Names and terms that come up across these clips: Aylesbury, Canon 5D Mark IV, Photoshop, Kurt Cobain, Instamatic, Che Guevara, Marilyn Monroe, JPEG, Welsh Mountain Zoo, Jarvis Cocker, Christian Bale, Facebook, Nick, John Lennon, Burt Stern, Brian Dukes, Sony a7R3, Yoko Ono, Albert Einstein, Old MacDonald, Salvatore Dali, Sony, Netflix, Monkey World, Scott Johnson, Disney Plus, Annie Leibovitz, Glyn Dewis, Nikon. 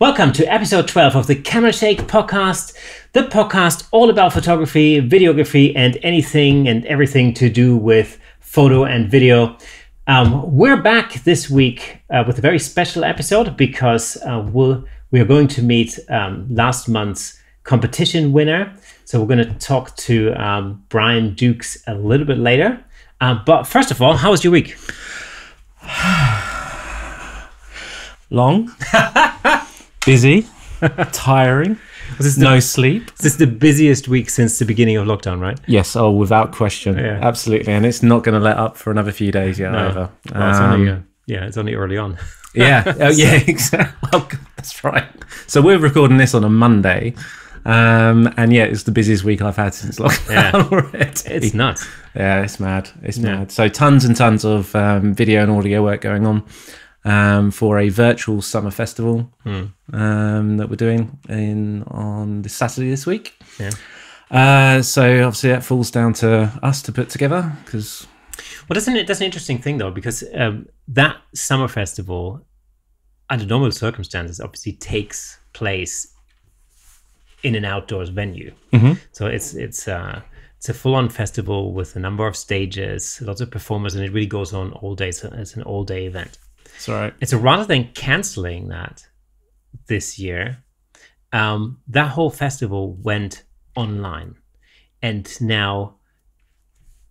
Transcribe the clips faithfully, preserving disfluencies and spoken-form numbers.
Welcome to episode twelve of the Camera Shake podcast, the podcast all about photography, videography, and anything and everything to do with photo and video. Um, we're back this week uh, with a very special episode because uh, we'll, we are going to meet um, last month's competition winner. So we're going to talk to um, Brian Dukes a little bit later. Uh, but first of all, how was your week? Long. Busy, tiring, this no the, sleep. This is the busiest week since the beginning of lockdown, right? Yes, oh, without question, yeah. Absolutely. And it's not going to let up for another few days yet, no. either. Well, it's um, only, uh, yeah, it's only early on. yeah, oh, yeah, exactly. Oh, God, that's right. So we're recording this on a Monday. Um, and yeah, it's the busiest week I've had since lockdown yeah. already. It's nuts. Yeah, it's mad. It's yeah. mad. So tons and tons of um, video and audio work going on. Um, for a virtual summer festival mm. um, that we're doing in on this Saturday this week. Yeah. Uh, so obviously that falls down to us to put together because. Well, doesn't it? That's an interesting thing though, because um, that summer festival, under normal circumstances, obviously takes place in an outdoors venue. Mm-hmm. So it's it's uh, it's a full-on festival with a number of stages, lots of performers, and it really goes on all day. So it's an all-day event. It's all right. And so rather than canceling that this year, um, that whole festival went online, and now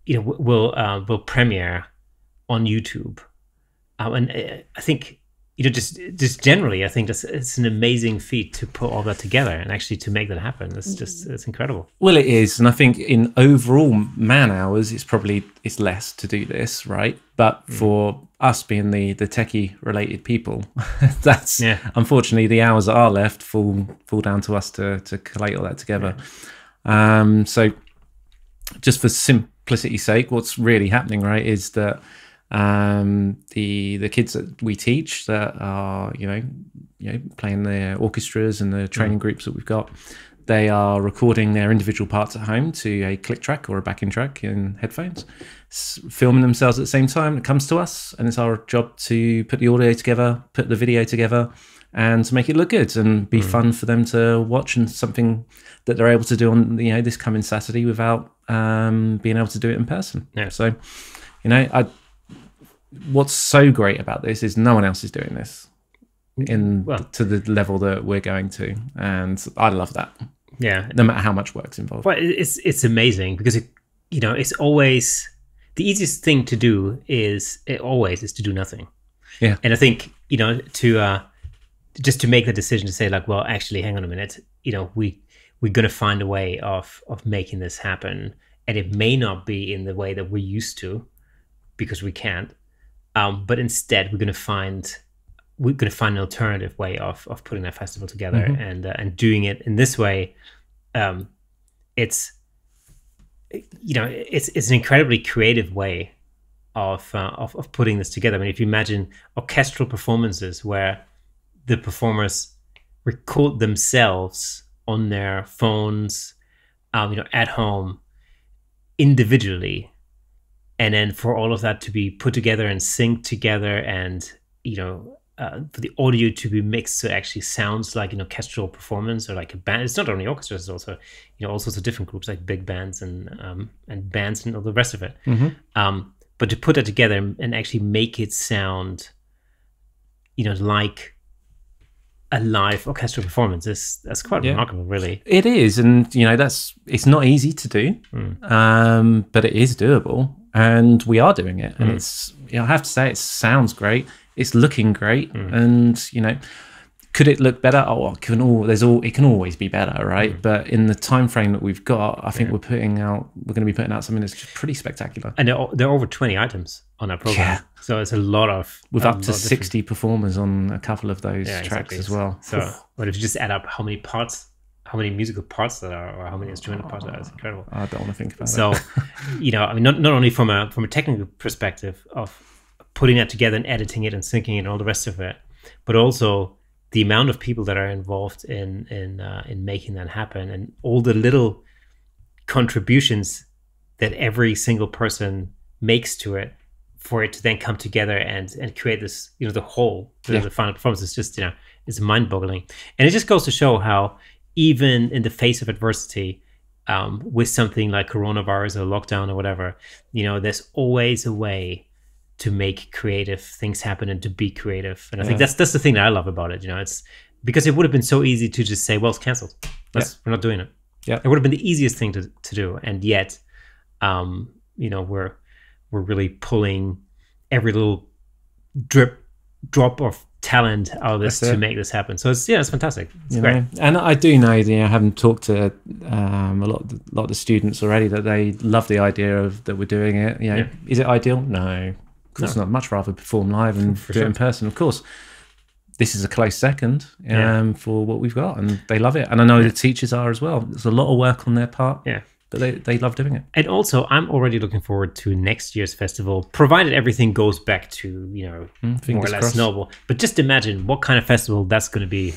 you know will uh, will premiere on YouTube. Um, and uh, I think you know just just generally, I think that's it's an amazing feat to put all that together and actually to make that happen. It's just it's incredible. Well, it is, and I think in overall man hours, it's probably it's less to do this, right? But mm. for us being the the techie related people, that's yeah. unfortunately the hours that are left fall fall down to us to to collate all that together. Yeah. Um, so, just for simplicity's sake, what's really happening, right, is that um, the the kids that we teach that are you know you know playing their orchestras and the training mm. groups that we've got, they are recording their individual parts at home to a click track or a backing track in headphones, filming themselves at the same time. It comes to us, and it's our job to put the audio together, put the video together, and to make it look good and be mm. fun for them to watch, and something that they're able to do on you know this coming Saturday without um, being able to do it in person. Yeah. So, you know, I, what's so great about this is no one else is doing this in well, to the level that we're going to, and I love that. Yeah, no matter how much work's involved. Well, it's it's amazing because it, you know it's always the easiest thing to do is it always is to do nothing. Yeah, and I think you know to uh, just to make the decision to say like, well, actually, hang on a minute, you know, we we're gonna find a way of of making this happen, and it may not be in the way that we're used to because we can't, um, but instead we're gonna find. we're going to find an alternative way of of putting that festival together mm-hmm. and uh, and doing it in this way. Um, it's you know it's it's an incredibly creative way of, uh, of of putting this together. I mean, if you imagine orchestral performances where the performers record themselves on their phones, um, you know, at home individually, and then for all of that to be put together and synced together, and you know. Uh, for the audio to be mixed so it actually sounds like an orchestral performance or like a band. It's not only orchestras, it's also you know all sorts of different groups like big bands and um, and bands and all the rest of it. Mm-hmm. Um, but to put that together and actually make it sound, you know, like a live orchestral performance is that's quite yeah. remarkable, really. It is, and you know that's it's not easy to do, mm. um, but it is doable, and we are doing it, and mm. it's you know, I have to say it sounds great. It's looking great, mm. and you know, could it look better? Oh, it can all there's all it can always be better, right? Mm. But in the time frame that we've got, I think yeah. we're putting out we're going to be putting out something that's just pretty spectacular. And there, there are over twenty items on our program, yeah. so it's a lot of with up to sixty different performers on a couple of those yeah, tracks exactly. as well. So, but if you just add up how many parts, how many musical parts there are, or how many instrumental oh, parts there are, it's incredible. I don't want to think about so, that. So, you know, I mean, not not only from a from a technical perspective of putting that together and editing it and syncing it and all the rest of it, but also the amount of people that are involved in in uh, in making that happen and all the little contributions that every single person makes to it for it to then come together and and create this, you know, the whole, the, yeah. the final performance is just, you know, it's mind-boggling. And it just goes to show how even in the face of adversity, um, with something like coronavirus or lockdown or whatever, you know, there's always a way to make creative things happen and to be creative. And I yeah. think that's that's the thing that I love about it, you know, it's because it would have been so easy to just say, well, it's canceled. That's, yeah. We're not doing it. Yeah. It would have been the easiest thing to, to do. And yet, um, you know, we're, we're really pulling every little drip drop of talent out of this to make this happen. So it's, yeah, it's fantastic. It's great. Know? And I do know, you know, I haven't talked to um, a lot, of, a lot of the students already, that they love the idea of that we're doing it. You know, yeah. Is it ideal? No, of course no. not. Much rather perform live and for do sure. it in person, of course. This is a close second um, yeah. for what we've got, and they love it. And I know yeah. the teachers are as well. There's a lot of work on their part. Yeah. But they, they love doing it. And also, I'm already looking forward to next year's festival, provided everything goes back to, you know, mm, more or less crossed. normal. But just imagine what kind of festival that's going to be.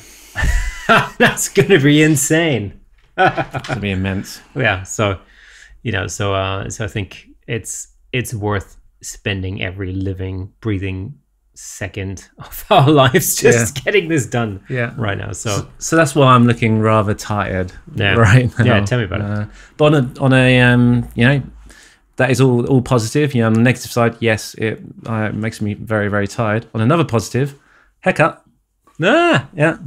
That's going to be insane. It's going to be immense. Yeah. So, you know, so uh, so I think it's it's worth spending every living, breathing second of our lives just yeah. getting this done yeah. right now. So so that's why I'm looking rather tired yeah. right now. Yeah, tell me about uh, it. But on a, on a um, you know, that is all all positive. You know, on the negative side, yes, it uh, makes me very, very tired. On another positive, haircut. Ah, yeah,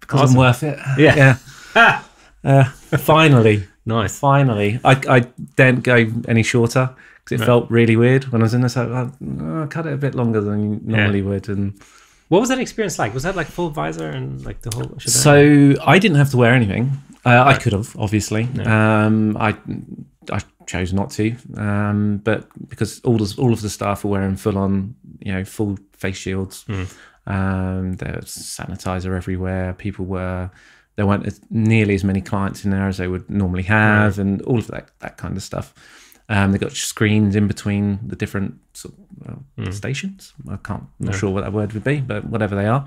because awesome. I'm worth it. Yeah. yeah. Ah. Uh, finally. Nice. Finally. I, I didn't go any shorter. Because it right. felt really weird when I was in this. I, I, I cut it a bit longer than you normally yeah. would. And what was that experience like? Was that like full visor and like the whole? So I didn't have to wear anything. Uh, right. I could have, obviously. Yeah. Um, I I chose not to, um, but because all the all of the staff were wearing full on, you know, full face shields. Mm. Um, there was sanitizer everywhere. People were. There weren't as, nearly as many clients in there as they would normally have, right. and all of that that kind of stuff. Um, they got screens in between the different sort of, uh, mm. stations. I can't, I'm not no. sure what that word would be, but whatever they are.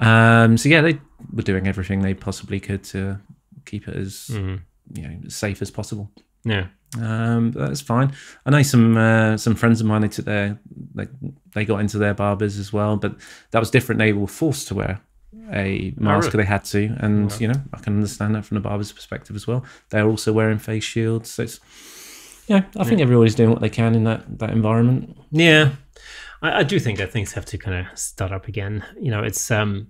Um, so yeah, they were doing everything they possibly could to keep it as mm. you know, as safe as possible. Yeah, um, that's fine. I know some uh, some friends of mine. They took their like they got into their barbers as well, but that was different. They were forced to wear a mask. Oh, really? They had to, and yeah. you know, I can understand that from the barber's perspective as well. They're also wearing face shields, so it's. Yeah, I think yeah. everybody's doing what they can in that, that environment. Yeah, I, I do think that things have to kind of start up again. You know, it's um,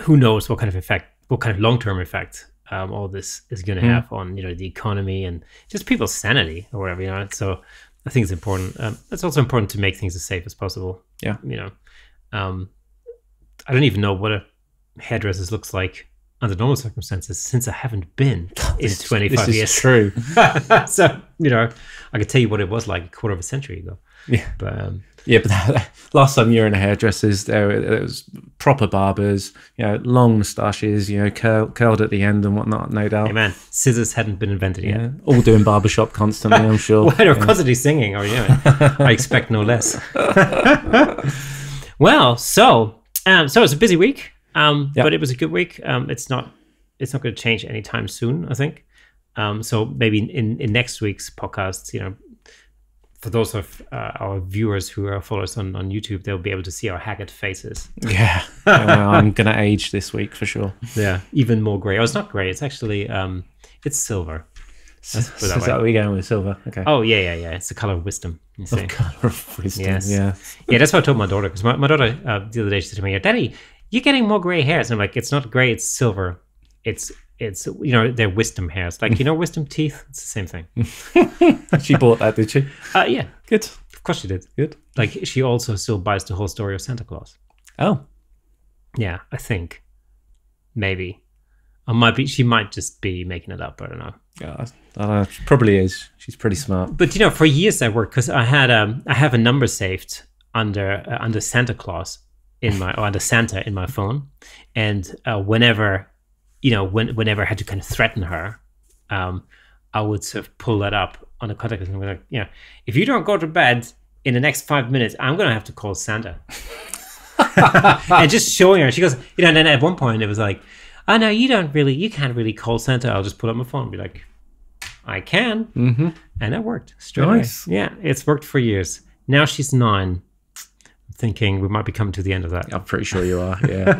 who knows what kind of effect, what kind of long-term effect um, all this is going to mm. have on, you know, the economy and just people's sanity or whatever. You know, so I think it's important. Um, it's also important to make things as safe as possible. Yeah, you know, um, I don't even know what a hairdresser looks like under normal circumstances, since I haven't been in twenty-five years. This is true. So, you know, I could tell you what it was like a quarter of a century ago. Yeah, but um, yeah, but that, last time you were in a hairdresser's, there it was proper barbers, you know, long moustaches, you know, curl, curled at the end and whatnot, no doubt. Hey man, scissors hadn't been invented yet. Yeah, all doing barbershop constantly, I'm sure. Well, they're yeah. constantly singing, or you know, I expect no less. Well, so um, so it's a busy week. Um, yep. But it was a good week. Um, it's not, it's not going to change anytime soon, I think. Um, so maybe in, in next week's podcast, you know, for those of uh, our viewers who are followers on, on YouTube, they'll be able to see our haggard faces. Yeah, well, I'm going to age this week for sure. Yeah, even more grey. Oh, it's not grey. It's actually, um, it's silver. So is that, that what we're going with, silver? Okay. Oh, yeah, yeah, yeah. It's the color of wisdom. You see? The color of wisdom, yes. yeah. Yeah, that's what I told my daughter, because my, my daughter uh, the other day, she said to me, Daddy, you're getting more gray hairs. And I'm like, it's not gray, it's silver. It's, it's you know, they're wisdom hairs. Like, you know, wisdom teeth? It's the same thing. She bought that, did she? Uh, yeah. Good. Of course she did. Good. Like, she also still buys the whole story of Santa Claus. Oh. Yeah, I think. Maybe. I might be, she might just be making it up. I don't know. Yeah, I don't know. She probably is. She's pretty smart. But, you know, for years I worked, because I had, um, I have a number saved under, uh, under Santa Claus. In my or under Santa in my phone, and uh, whenever, you know, when whenever I had to kind of threaten her, um, I would sort of pull that up on a contact list and be like, you know, if you don't go to bed in the next five minutes, I'm gonna have to call Santa. And just showing her, she goes, you know. And then at one point it was like, oh no, you don't really, you can't really call Santa. I'll just pull up my phone and be like, I can. Mm-hmm. And it worked straight nice. away. Yeah, it's worked for years. Now she's nine. I'm thinking we might be coming to the end of that. I'm pretty sure you are, yeah.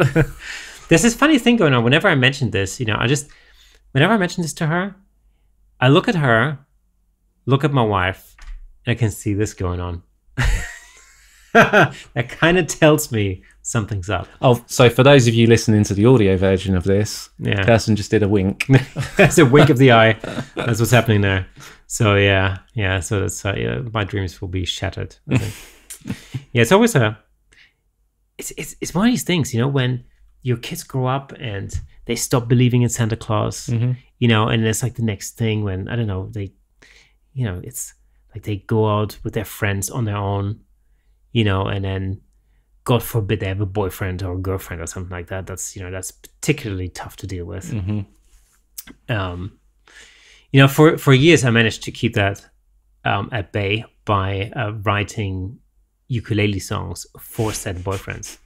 There's this funny thing going on. Whenever I mention this, you know, I just, whenever I mention this to her, I look at her, look at my wife, and I can see this going on. That kind of tells me something's up. Oh, so for those of you listening to the audio version of this, yeah, Kersten just did a wink. That's a wink of the eye. That's what's happening there. So yeah, yeah. So that's uh, yeah, my dreams will be shattered, I think. Yeah, it's always a. It's it's it's one of these things, you know, when your kids grow up and they stop believing in Santa Claus, mm-hmm. you know, and it's like the next thing when I don't know they, you know, it's like they go out with their friends on their own. You know, and then, God forbid, they have a boyfriend or a girlfriend or something like that. That's, you know, that's particularly tough to deal with. Mm-hmm. Um, you know, for, for years, I managed to keep that um, at bay by uh, writing ukulele songs for said boyfriends.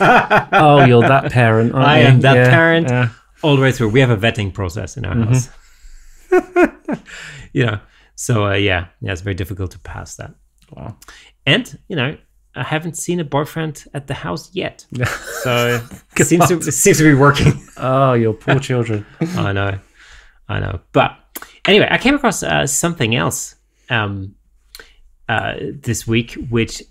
Oh, you're that parent, aren't I you? am that yeah, parent yeah. all the way through. We have a vetting process in our mm-hmm. house. You know, so uh, yeah, yeah, it's very difficult to pass that. Wow. And, you know, I haven't seen a boyfriend at the house yet. So it seems to, it seems to be working. Oh, your poor children. I know. I know. But anyway, I came across uh, something else um, uh, this week, which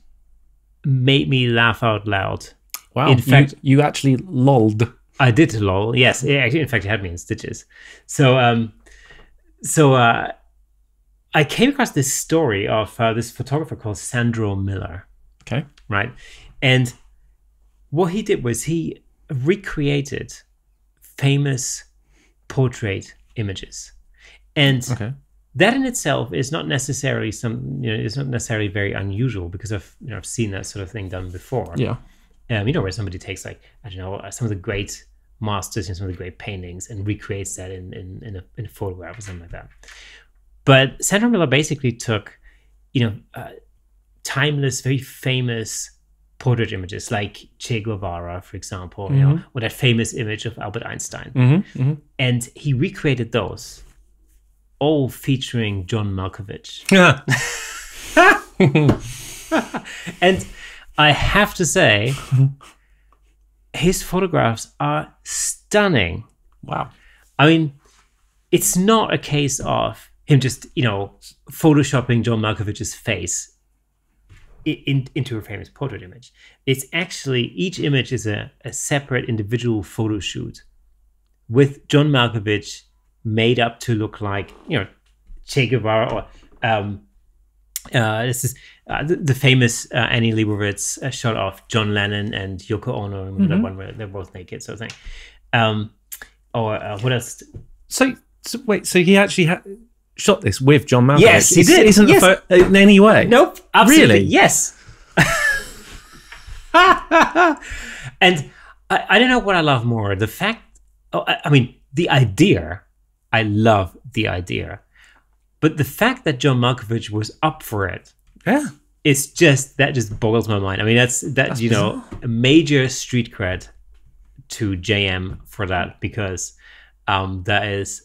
made me laugh out loud. Wow. In fact, you, you actually lolled. I did lol. Yes. It actually, in fact, it had me in stitches. So, um, so, uh, I came across this story of uh, this photographer called Sandro Miller. Okay. Right. And what he did was he recreated famous portrait images. And okay. that in itself is not necessarily some, you know, it's not necessarily very unusual because I've, you know, I've seen that sort of thing done before. Yeah. Um, you know, where somebody takes like, I don't know, some of the great masters and some of the great paintings and recreates that in, in, in, a, in a photograph or something like that. But Sandro Miller basically took, you know, uh, timeless, very famous portrait images like Che Guevara, for example, mm-hmm. you know, or that famous image of Albert Einstein. Mm-hmm, mm-hmm. And he recreated those, all featuring John Malkovich. And I have to say, his photographs are stunning. Wow. I mean, it's not a case of him just, you know, photoshopping John Malkovich's face in, in, into a famous portrait image. It's actually, each image is a, a separate individual photo shoot with John Malkovich made up to look like, you know, Che Guevara or um, uh, this is uh, the, the famous uh, Annie Leibovitz uh, shot of John Lennon and Yoko Ono, remember mm-hmm. that one where they're both naked sort of thing. Um, or uh, what else? So, so, wait, so he actually had... shot this with John Malkovich. Yes, he did. Isn't yes. the photo in any way? Nope. Absolutely. Really? Yes. And I, I don't know what I love more. The fact, oh, I, I mean, the idea, I love the idea. But the fact that John Malkovich was up for it. Yeah. It's just, that just boggles my mind. I mean, that's, that, that's you bizarre. know, a major street cred to J M for that because um, that is,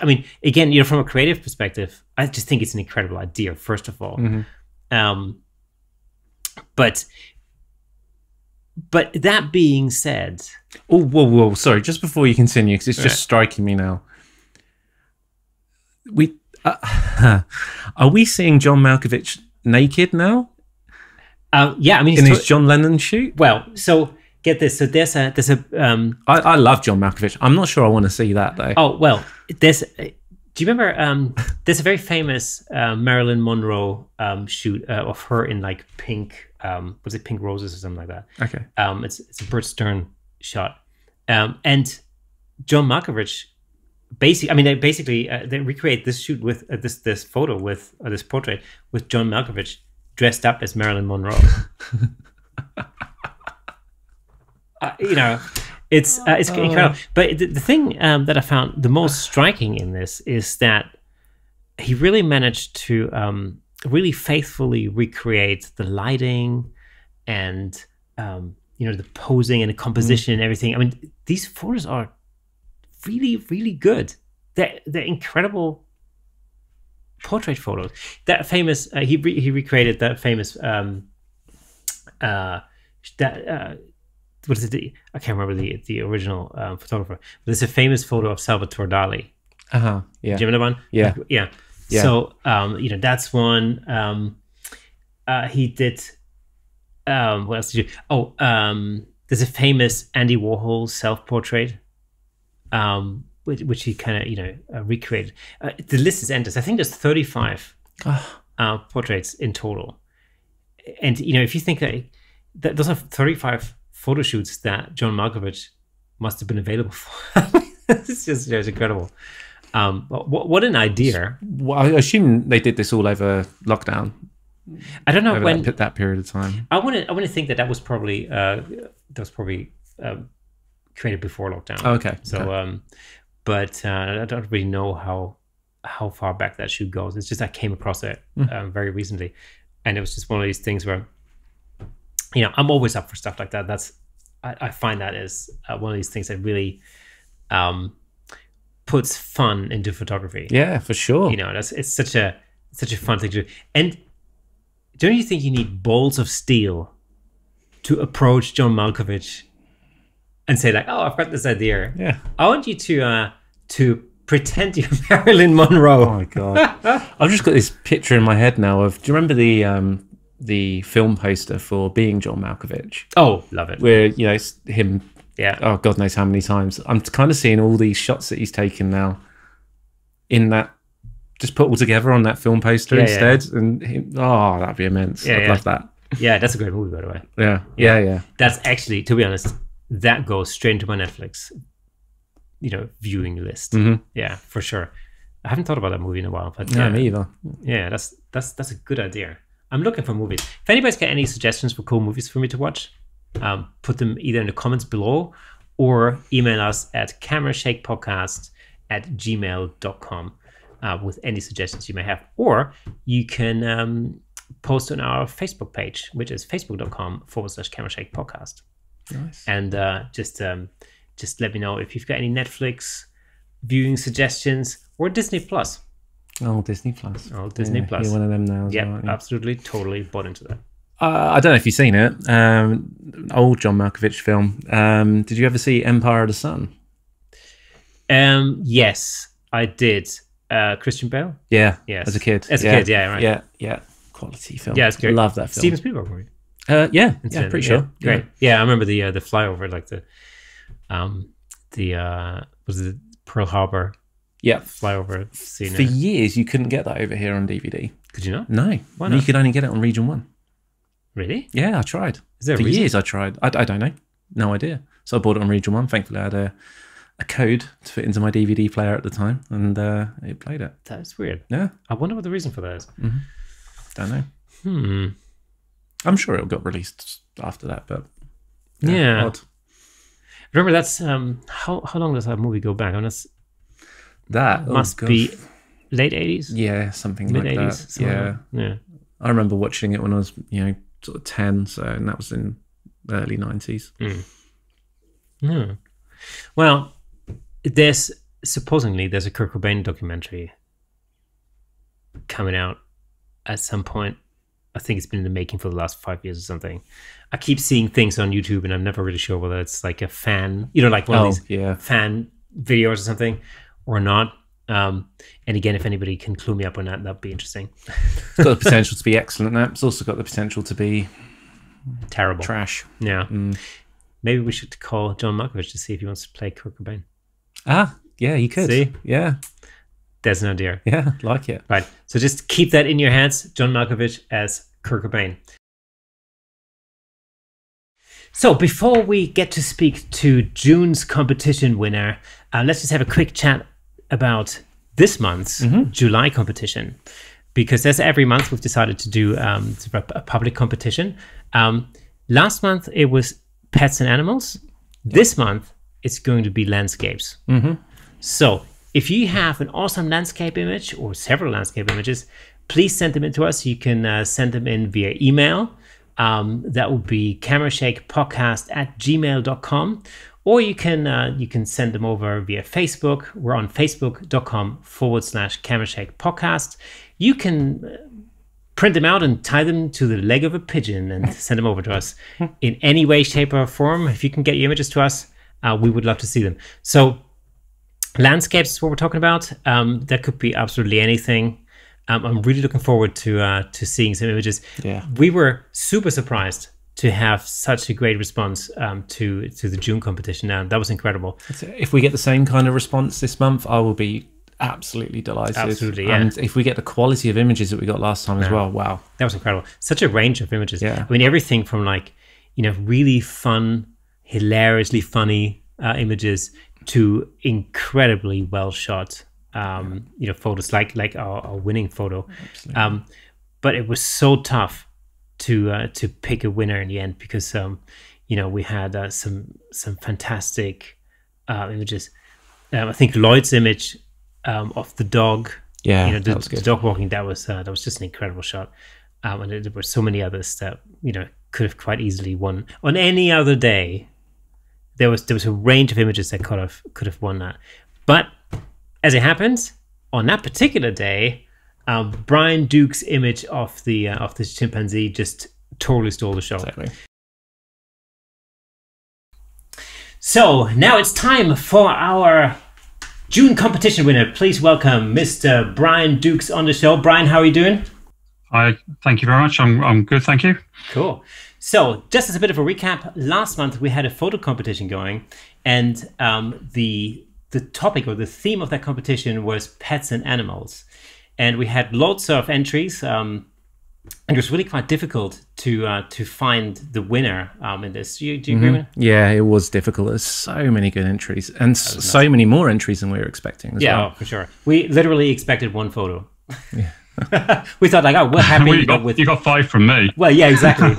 I mean, again, you know, from a creative perspective, I just think it's an incredible idea, first of all. Mm-hmm. Um, but but that being said... Oh, whoa, whoa, sorry, just before you continue, because it's just right. striking me now. We uh, Are we seeing John Malkovich naked now? Uh, yeah, I mean... In his John Lennon shoot? Well, so... Get this. So there's a there's a. Um, I, I love John Malkovich. I'm not sure I want to see that though. Oh well, there's. Do you remember? Um, there's a very famous uh, Marilyn Monroe um, shoot uh, of her in like pink. Um, was it Pink Roses or something like that? Okay. Um, it's it's a Burt Stern shot, um, and John Malkovich. Basically, I mean, they basically uh, they recreate this shoot with uh, this this photo with uh, this portrait with John Malkovich dressed up as Marilyn Monroe. Uh, you know, it's uh, it's oh. incredible. But the, the thing um, that I found the most striking in this is that he really managed to um, really faithfully recreate the lighting and, um, you know, the posing and the composition mm. and everything. I mean, these photos are really, really good. They're, they're incredible portrait photos. That famous, uh, he, re he recreated that famous, um, uh, that, uh, what is it? The, I can't remember the, the original um, photographer. But it's a famous photo of Salvatore Dali. Uh-huh, yeah. Do you remember that one? Yeah. Like, yeah. Yeah. So, um, you know, that's one. Um, uh, he did, um, what else did you, oh, um, there's a famous Andy Warhol self-portrait, um, which, which he kind of, you know, uh, recreated. Uh, the list is endless. I think there's thirty-five oh. uh, portraits in total. And, you know, if you think that, that those are thirty-five photo shoots that John Malkovich must have been available for. It's just, you know, it's incredible. Um, what, what an idea. Well, I assume they did this all over lockdown. I don't know when that, that period of time. I want to. I want to think that that was probably uh, that was probably uh, created before lockdown. Oh, okay. So, okay. Um, but uh, I don't really know how how far back that shoot goes. It's just I came across it mm. um, very recently, and it was just one of these things where, you know, I'm always up for stuff like that. That's I, I find that is uh, one of these things that really. Um, puts fun into photography. Yeah, for sure. You know, that's it's such a such a fun thing to do. And don't you think you need balls of steel to approach John Malkovich and say like, "Oh, I've got this idea. Yeah, I want you to uh, to pretend you're Marilyn Monroe." Oh my god! I've just got this picture in my head now of. Do you remember the um, the film poster for Being John Malkovich? Oh, love it. Where you know it's him. Yeah. Oh, God knows how many times. I'm kind of seeing all these shots that he's taken now in that, just put all together on that film poster yeah, instead. Yeah. And him, oh, that'd be immense. Yeah, I'd yeah. love that. Yeah, that's a great movie, by the way. Yeah. Yeah, yeah. That's actually, to be honest, that goes straight into my Netflix, you know, viewing list. Mm-hmm. Yeah, for sure. I haven't thought about that movie in a while. But yeah, yeah, me either. Yeah, that's, that's, that's a good idea. I'm looking for movies. If anybody's got any suggestions for cool movies for me to watch, Um, put them either in the comments below or email us at camerashakepodcast at gmail dot com uh, with any suggestions you may have. Or you can um, post on our Facebook page, which is facebook dot com forward slash camerashakepodcast. Nice. And uh, just, um, just let me know if you've got any Netflix viewing suggestions or Disney Plus. Oh, Disney Plus. Oh, Disney yeah, Plus. You're one of them now. Yeah, well, absolutely. Totally bought into that. Uh, I don't know if you've seen it. Um, old John Malkovich film. Um, did you ever see Empire of the Sun? Um, yes, I did. Uh, Christian Bale? Yeah, yes. As a kid. As a yeah. kid, yeah, right. Yeah, yeah. Quality film. Yeah, it's great. Love that film. Steven Spielberg, right? Uh, yeah, yeah, pretty yeah. sure. Yeah. Great. Yeah, I remember the uh, the flyover, like the, um, the uh, was it Pearl Harbor? Yeah. Flyover scene. For years, you couldn't get that over here on D V D. Could you not? No. Why not? You could only get it on region one. Really? Yeah, I tried. Is there a For reason? years I tried. I, I don't know. No idea. So I bought it on Region one. Thankfully, I had a, a code to fit into my D V D player at the time, and uh, it played it. That's weird. Yeah. I wonder what the reason for that is. Mm-hmm. Don't know. Hmm. I'm sure it got released after that, but... Yeah. yeah. Odd. Remember, that's... Um, how, how long does that movie go back? I mean, that's, that must oh, be late eighties? Yeah, something Mid like eighties, that. Something yeah. Like, yeah. I remember watching it when I was, you know, sort of ten, so, and that was in the early nineties. Mm. Mm. Well, there's supposedly there's a Kurt Cobain documentary coming out at some point. I think it's been in the making for the last five years or something. I keep seeing things on YouTube, and I'm never really sure whether it's like a fan, you know, like one oh, of these yeah. fan videos or something, or not. Um, and again, if anybody can clue me up on that, that'd be interesting. It's got the potential to be excellent. It's also got the potential to be terrible, trash. Yeah. Mm. Maybe we should call John Malkovich to see if he wants to play Kurt Cobain. Ah, yeah, he could. See, yeah, there's an idea. Yeah, like it. Right. So just keep that in your hands. John Malkovich as Kurt Cobain. So before we get to speak to June's competition winner, uh, let's just have a quick chat about this month's mm-hmm. July competition, because as every month we've decided to do um, a public competition. Um, last month it was pets and animals. Yep. This month it's going to be landscapes. Mm-hmm. So if you have an awesome landscape image or several landscape images, please send them in to us. You can uh, send them in via email. Um, that would be camerashakepodcast at gmail dot com. Or you can uh, you can send them over via Facebook. We're on facebook.com forward slash camerashakepodcast. You can print them out and tie them to the leg of a pigeon and send them over to us in any way, shape, or form. If you can get your images to us, uh, we would love to see them. So landscapes is what we're talking about. Um, that could be absolutely anything. Um, I'm really looking forward to uh, to seeing some images. Yeah. We were super surprised to have such a great response um, to to the June competition. Um, that was incredible. If we get the same kind of response this month, I will be absolutely delighted. Absolutely, yeah. And if we get the quality of images that we got last time yeah. as well, wow. That was incredible. Such a range of images. Yeah. I mean, everything from like, you know, really fun, hilariously funny uh, images to incredibly well shot, um, you know, photos like like our, our winning photo. Um, but it was so tough to uh, to pick a winner in the end, because um, you know, we had uh, some some fantastic uh, images. Um, I think Lloyd's image um, of the dog, yeah, you know, the, the dog walking, that was uh, that was just an incredible shot. Um, and there were so many others that, you know, could have quite easily won on any other day. There was there was a range of images that could have could have won that, but as it happens, on that particular day, uh, Brian Dukes' image of the uh, of this chimpanzee just totally stole the show. Exactly. So now it's time for our June competition winner. Please welcome Mister Brian Dukes on the show. Brian, how are you doing? I thank you very much. I'm I'm good, thank you. Cool. So just as a bit of a recap, last month we had a photo competition going, and um, the the topic or the theme of that competition was pets and animals. And we had lots of entries, um, and it was really quite difficult to uh, to find the winner um, in this. Do you, do you mm-hmm. agree with me? Yeah, it was difficult. There's so many good entries, and so nice. many more entries than we were expecting as yeah, well. Yeah, oh, for sure. We literally expected one photo. Yeah. We thought like, oh, we're happy. Well, you, got, with... you got five from me. Well, yeah, exactly.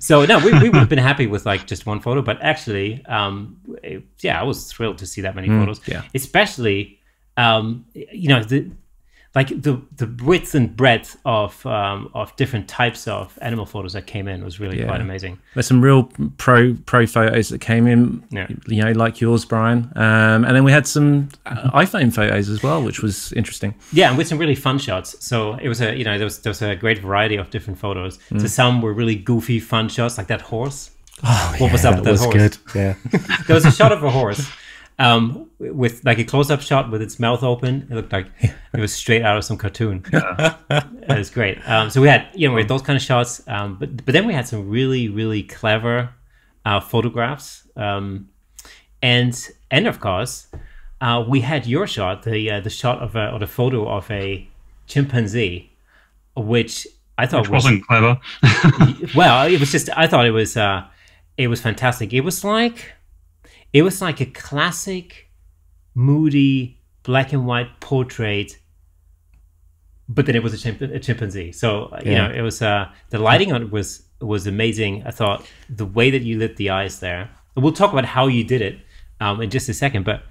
So no, we, we would have been happy with like just one photo, but actually, um, it, yeah, I was thrilled to see that many mm, photos. Yeah. Especially, um, you know, the like the the width and breadth of um, of different types of animal photos that came in was really yeah. quite amazing. There's some real pro pro photos that came in, yeah. you know, like yours, Brian. Um, and then we had some iPhone photos as well, which was interesting. Yeah, and with some really fun shots. So it was a you know there was there was a great variety of different photos. Mm. So some were really goofy, fun shots, like that horse. Oh, what yeah, was up with that, that horse? Good. Yeah, there was a shot of a horse. Um, with like a close-up shot with its mouth open, it looked like it was straight out of some cartoon. Yeah. It was great. Um, so we had, you know, we had those kind of shots, um, but but then we had some really really clever uh, photographs, um, and and of course uh, we had your shot, the uh, the shot of a, or the photo of a chimpanzee, which I thought which was, wasn't clever. Well, it was just I thought it was uh, it was fantastic. It was like. It was like a classic, moody, black and white portrait, but then it was a, chimp a chimpanzee. So, yeah. you know, it was, uh, the lighting on it was, was amazing. I thought the way that you lit the eyes there, and we'll talk about how you did it um, in just a second, but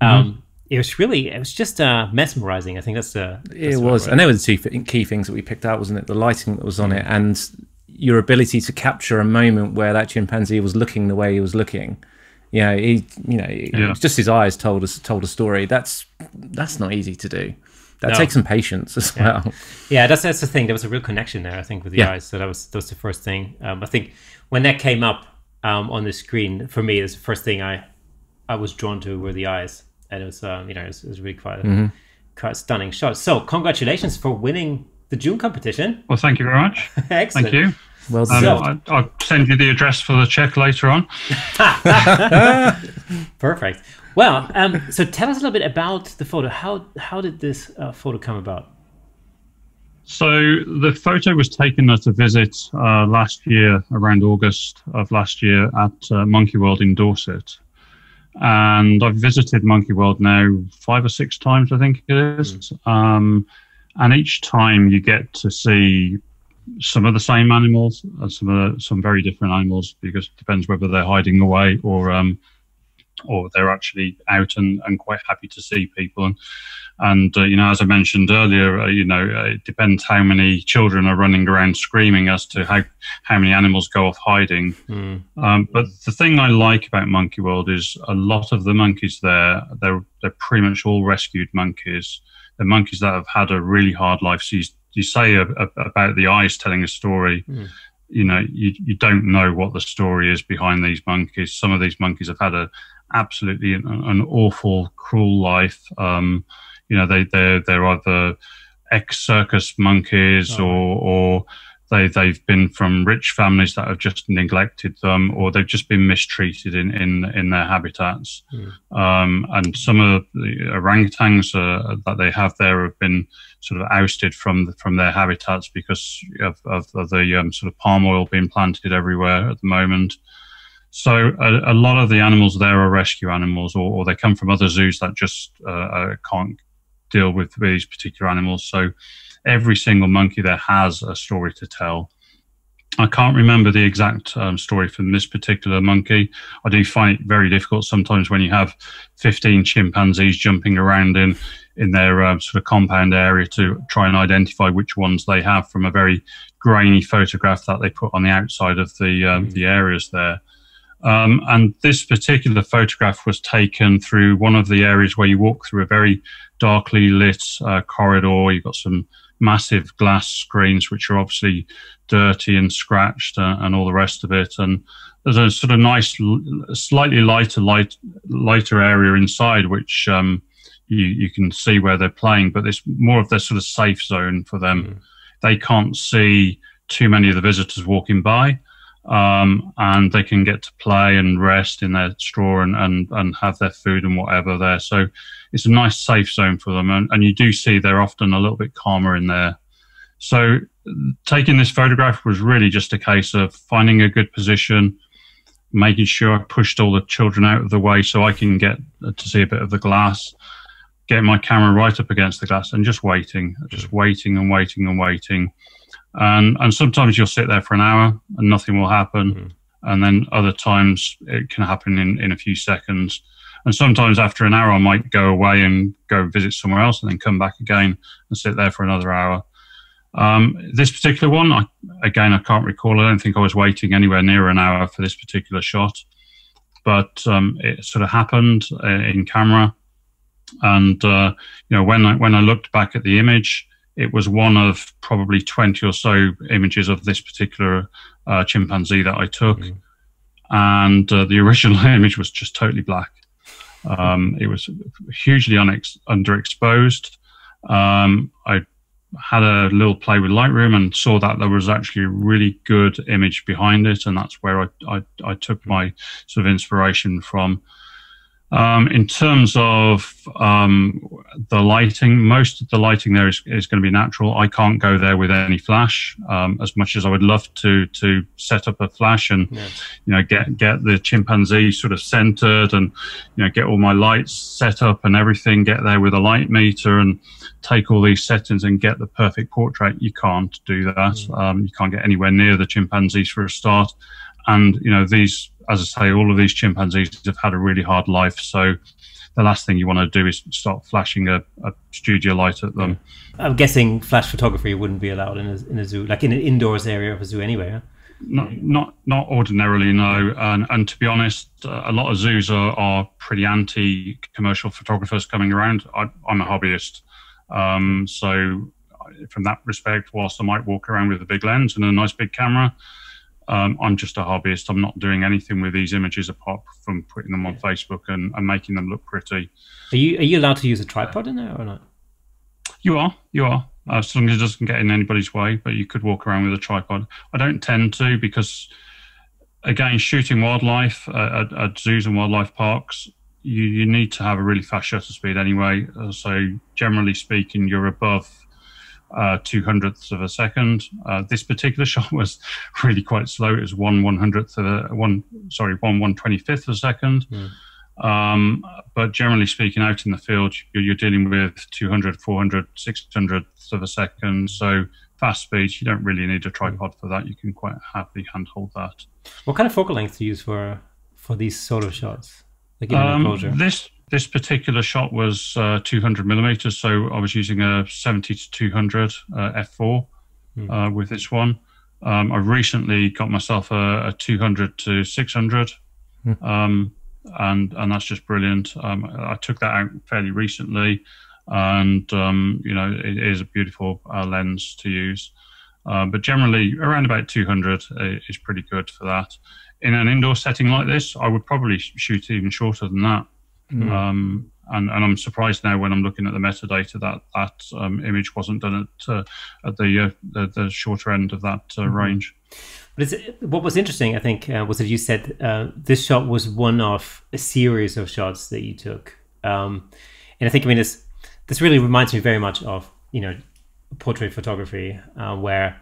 um, mm-hmm. it was really, it was just uh, mesmerizing. I think that's the... That's it was, and they were the two key things that we picked out, wasn't it? The lighting that was on it and your ability to capture a moment where that chimpanzee was looking the way he was looking. You know, he, you know, yeah. just his eyes told us told a story. That's that's not easy to do. That no. takes some patience as yeah. well. Yeah, that's that's the thing. There was a real connection there, I think, with the yeah. eyes. So that was that was the first thing. Um, I think when that came up um, on the screen for me, it was the first thing I I was drawn to were the eyes, and it was um, you know it was, it was really quite a, mm-hmm. quite a stunning shot. So congratulations for winning the June competition. Well, thank you very much. Excellent. Thank you. Well done. Um, I, I'll send you the address for the check later on. Perfect. Well, um, so tell us a little bit about the photo. How how did this uh, photo come about? So the photo was taken at a visit uh, last year, around August of last year, at uh, Monkey World in Dorset. And I've visited Monkey World now five or six times, I think it is. Mm. Um, and each time you get to see some of the same animals and some of the, some very different animals, because it depends whether they're hiding away or um or they're actually out and, and quite happy to see people. And And, uh, you know, as I mentioned earlier, uh, you know, uh, it depends how many children are running around screaming as to how, how many animals go off hiding. Mm. Um, but the thing I like about Monkey World is a lot of the monkeys there, they're, they're pretty much all rescued monkeys. They're monkeys that have had a really hard life. So you, you say a, a, about the eyes telling a story. Mm. You know, you, you don't know what the story is behind these monkeys. Some of these monkeys have had a absolutely an, an awful, cruel life. Um, you know, they they're they're either ex-circus monkeys, oh. or or they they've been from rich families that have just neglected them, or they've just been mistreated in in, in their habitats. Mm. Um, and some of the orangutans uh, that they have there have been sort of ousted from the, from their habitats because of, of, of the um, sort of palm oil being planted everywhere at the moment. So a, a lot of the animals there are rescue animals, or, or they come from other zoos that just uh, uh, can't deal with these particular animals. So every single monkey there has a story to tell. I can't remember the exact um, story from this particular monkey. I do find it very difficult sometimes when you have fifteen chimpanzees jumping around in, in their um, sort of compound area to try and identify which ones they have from a very grainy photograph that they put on the outside of the um, the areas there. Um, and this particular photograph was taken through one of the areas where you walk through a very darkly lit uh, corridor. You've got some massive glass screens, which are obviously dirty and scratched uh, and all the rest of it. And there's a sort of nice, slightly lighter, light, lighter area inside, which um, you, you can see where they're playing, but it's more of their sort of safe zone for them. Mm. They can't see too many of the visitors walking by. Um, and they can get to play and rest in their straw and, and, and have their food and whatever there. So it's a nice safe zone for them. And, and you do see they're often a little bit calmer in there. So taking this photograph was really just a case of finding a good position, making sure I pushed all the children out of the way so I can get to see a bit of the glass, getting my camera right up against the glass and just waiting, just waiting and waiting and waiting. And, and sometimes you'll sit there for an hour and nothing will happen. Mm. And then other times it can happen in, in a few seconds. And sometimes after an hour, I might go away and go visit somewhere else and then come back again and sit there for another hour. Um, this particular one, I, again, I can't recall. I don't think I was waiting anywhere near an hour for this particular shot. But um, it sort of happened in camera. And, uh, you know, when I, when I looked back at the image, it was one of probably twenty or so images of this particular uh, chimpanzee that I took. Mm. And uh, the original image was just totally black. Um, it was hugely unex- underexposed. Um, I had a little play with Lightroom and saw that there was actually a really good image behind it. And that's where I, I, I took my sort of inspiration from. Um, in terms of um, the lighting, most of the lighting there is, is going to be natural. I can't go there with any flash, um, as much as I would love to to set up a flash and yeah. you know get get the chimpanzee sort of centered and you know get all my lights set up and everything. Get there with a light meter and take all these settings and get the perfect portrait. You can't do that. Mm. Um, you can't get anywhere near the chimpanzees for a start. And you know these. As I say, all of these chimpanzees have had a really hard life. So the last thing you want to do is start flashing a, a studio light at them. I'm guessing flash photography wouldn't be allowed in a, in a zoo, like in an indoors area of a zoo anyway. Huh? Not, not, not ordinarily, no. And, and to be honest, a lot of zoos are, are pretty anti-commercial photographers coming around. I, I'm a hobbyist. Um, so from that respect, whilst I might walk around with a big lens and a nice big camera, Um, I'm just a hobbyist. I'm not doing anything with these images apart from putting them on yeah. Facebook and, and making them look pretty. Are you are you allowed to use a tripod in there or not? You are, you are. Uh, as long as it doesn't get in anybody's way, but you could walk around with a tripod. I don't tend to because, again, shooting wildlife uh, at, at zoos and wildlife parks, you, you need to have a really fast shutter speed anyway. Uh, so generally speaking, you're above uh two hundredths of a second. Uh, this particular shot was really quite slow. It was one one hundredth of a one sorry one one twenty fifth of a second. Mm. Um, but generally speaking, out in the field, you're, you're dealing with two hundred, four hundred, six hundredths of a second. So fast speeds, you don't really need a tripod for that. You can quite happily handhold that. What kind of focal length do you use for for these sort of shots? Like um, this this particular shot was uh, two hundred millimeters, so I was using a seventy to two hundred uh, f four mm. uh, with this one. Um, I recently got myself a, a two hundred to six hundred, mm. um, and and that's just brilliant. Um, I took that out fairly recently, and um, you know, it is a beautiful uh, lens to use. Uh, but generally, around about two hundred is pretty good for that. In an indoor setting like this, I would probably shoot even shorter than that. Mm. Um, and, and I'm surprised now when I'm looking at the metadata that that um, image wasn't done at uh, at the, uh, the the shorter end of that uh, range. But is it, what was interesting, I think, uh, was that you said uh, this shot was one of a series of shots that you took. Um, and I think, I mean, this this really reminds me very much of, you know, portrait photography, uh, where,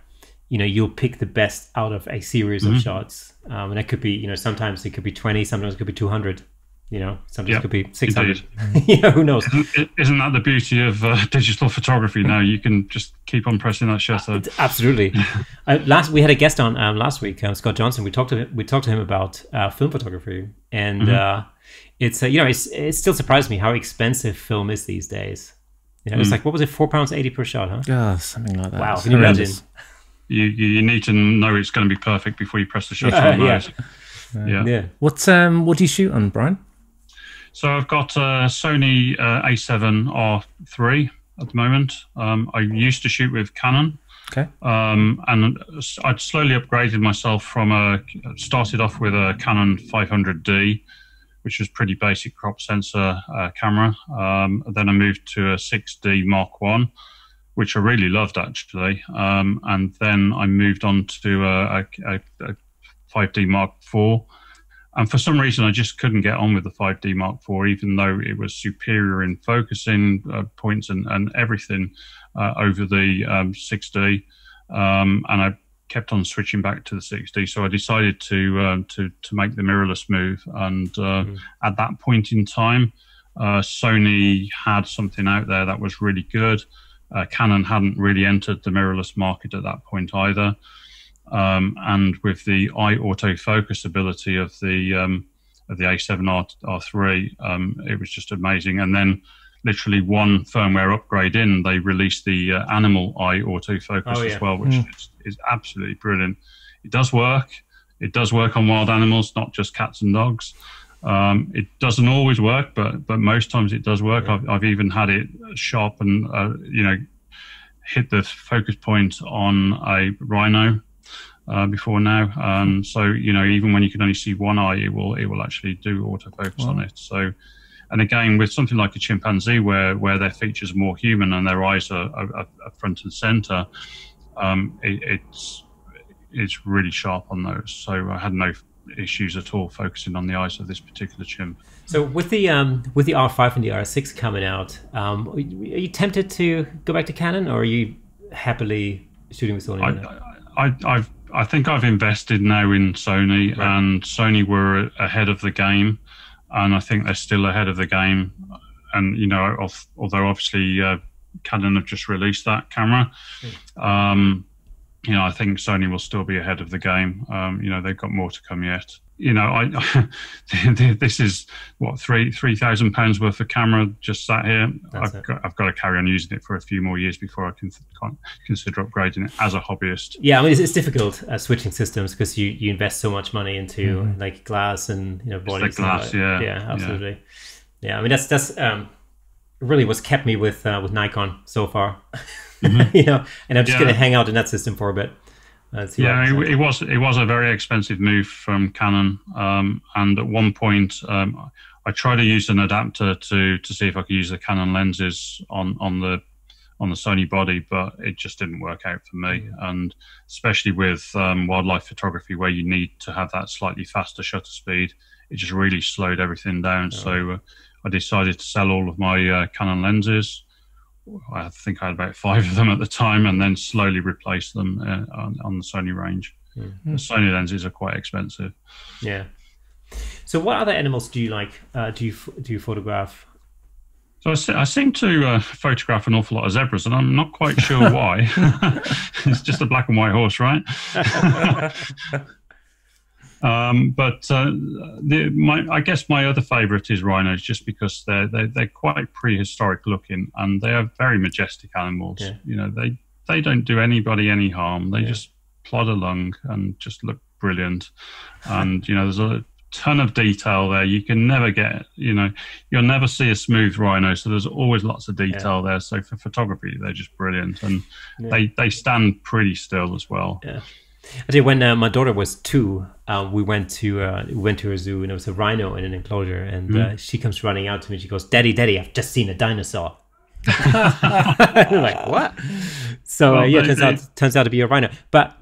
you know, you'll pick the best out of a series mm-hmm. of shots. Um, and it could be, you know, sometimes it could be twenty, sometimes it could be two hundred, you know, sometimes yep. it could be six hundred. Yeah, who knows? Isn't, isn't that the beauty of uh, digital photography now? You can just keep on pressing that shutter. Uh, absolutely. uh, last We had a guest on um, last week, um, Scott Johnson. We talked to him, we talked to him about uh, film photography. And mm-hmm. uh, it's, uh, you know, it's, it still surprised me how expensive film is these days. You know, mm. It's like, what was it, four pounds eighty per shot, huh? Yeah, something like that. Wow, can you imagine? You, you need to know it's going to be perfect before you press the shutter uh, on those. Yeah. Yeah. yeah. What, um, what do you shoot on, Brian? So I've got a Sony uh, A seven R three at the moment. Um, I used to shoot with Canon. Okay. Um, and I'd slowly upgraded myself from a... Started off with a Canon five hundred D, which was pretty basic crop sensor uh, camera. Um, then I moved to a six D Mark one, which I really loved actually. Um, and then I moved on to a, a, a five D Mark four. And for some reason, I just couldn't get on with the five D Mark four, even though it was superior in focusing uh, points and, and everything uh, over the um, six D. Um, and I kept on switching back to the six D, so I decided to um, to to make the mirrorless move. And uh, mm. at that point in time, uh, Sony had something out there that was really good. Uh, Canon hadn't really entered the mirrorless market at that point either. Um, and with the eye autofocus ability of the um, of the A seven R three, um, it was just amazing. And then, literally one firmware upgrade in, they released the uh, animal eye autofocus oh, yeah. as well, which mm. is, is absolutely brilliant. It does work. It does work on wild animals, not just cats and dogs. Um, it doesn't always work, but but most times it does work. Yeah. I've, I've even had it sharp and uh, you know, hit the focus point on a rhino uh, before now. Um, so you know, even when you can only see one eye, it will it will actually do autofocus wow. on it. So. And again, with something like a chimpanzee, where, where their features are more human and their eyes are, are, are front and center, um, it, it's it's really sharp on those. So I had no issues at all focusing on the eyes of this particular chimp. So with the um, with the R five and the R six coming out, um, are you tempted to go back to Canon, or are you happily shooting with Sony? I, I, I've, I think I've invested now in Sony, right. and Sony were ahead of the game. And I think they're still ahead of the game. And, you know, of, although obviously uh, Canon have just released that camera, um, you know, I think Sony will still be ahead of the game. Um, you know, they've got more to come yet. You know, I, this is, what, three three thousand pounds worth of camera just sat here. That's I've it. got I've got to carry on using it for a few more years before I can, can consider upgrading it as a hobbyist. Yeah, I mean, it's, it's difficult uh, switching systems because you, you invest so much money into mm. like glass and you know bodies. Like glass, like, yeah, yeah, absolutely. Yeah. yeah, I mean that's that's um, really what's kept me with uh, with Nikon so far. Mm-hmm. You know, and I'm just yeah. going to hang out in that system for a bit. Yeah, it, it was it was a very expensive move from Canon, um, and at one point um, I tried to use an adapter to to see if I could use the Canon lenses on on the on the Sony body, but it just didn't work out for me. Yeah. And especially with um, wildlife photography, where you need to have that slightly faster shutter speed, it just really slowed everything down. Yeah. So uh, I decided to sell all of my uh, Canon lenses. I think I had about five of them at the time, and then slowly replaced them uh, on, on the Sony range. Mm. The Sony lenses are quite expensive. Yeah. So, what other animals do you like? Uh, do you do you photograph? So I, I seem to uh, photograph an awful lot of zebras, and I'm not quite sure why. It's just a black and white horse, right? Um, but uh, the, my, I guess my other favourite is rhinos, just because they're, they're they're quite prehistoric looking, and they are very majestic animals. Yeah. You know, they they don't do anybody any harm. They yeah. just plod along and just look brilliant. And you know, there's a ton of detail there. You can never get, you know, you'll never see a smooth rhino. So there's always lots of detail yeah. there. So for photography, they're just brilliant, and yeah. they they stand pretty still as well. Yeah. I did when uh, my daughter was two. Uh, we went to uh, went to a zoo, and it was a rhino in an enclosure. And mm. uh, she comes running out to me. She goes, "Daddy, Daddy, I've just seen a dinosaur." I'm like, what? So well, uh, yeah, it turns out turns out to be a rhino. But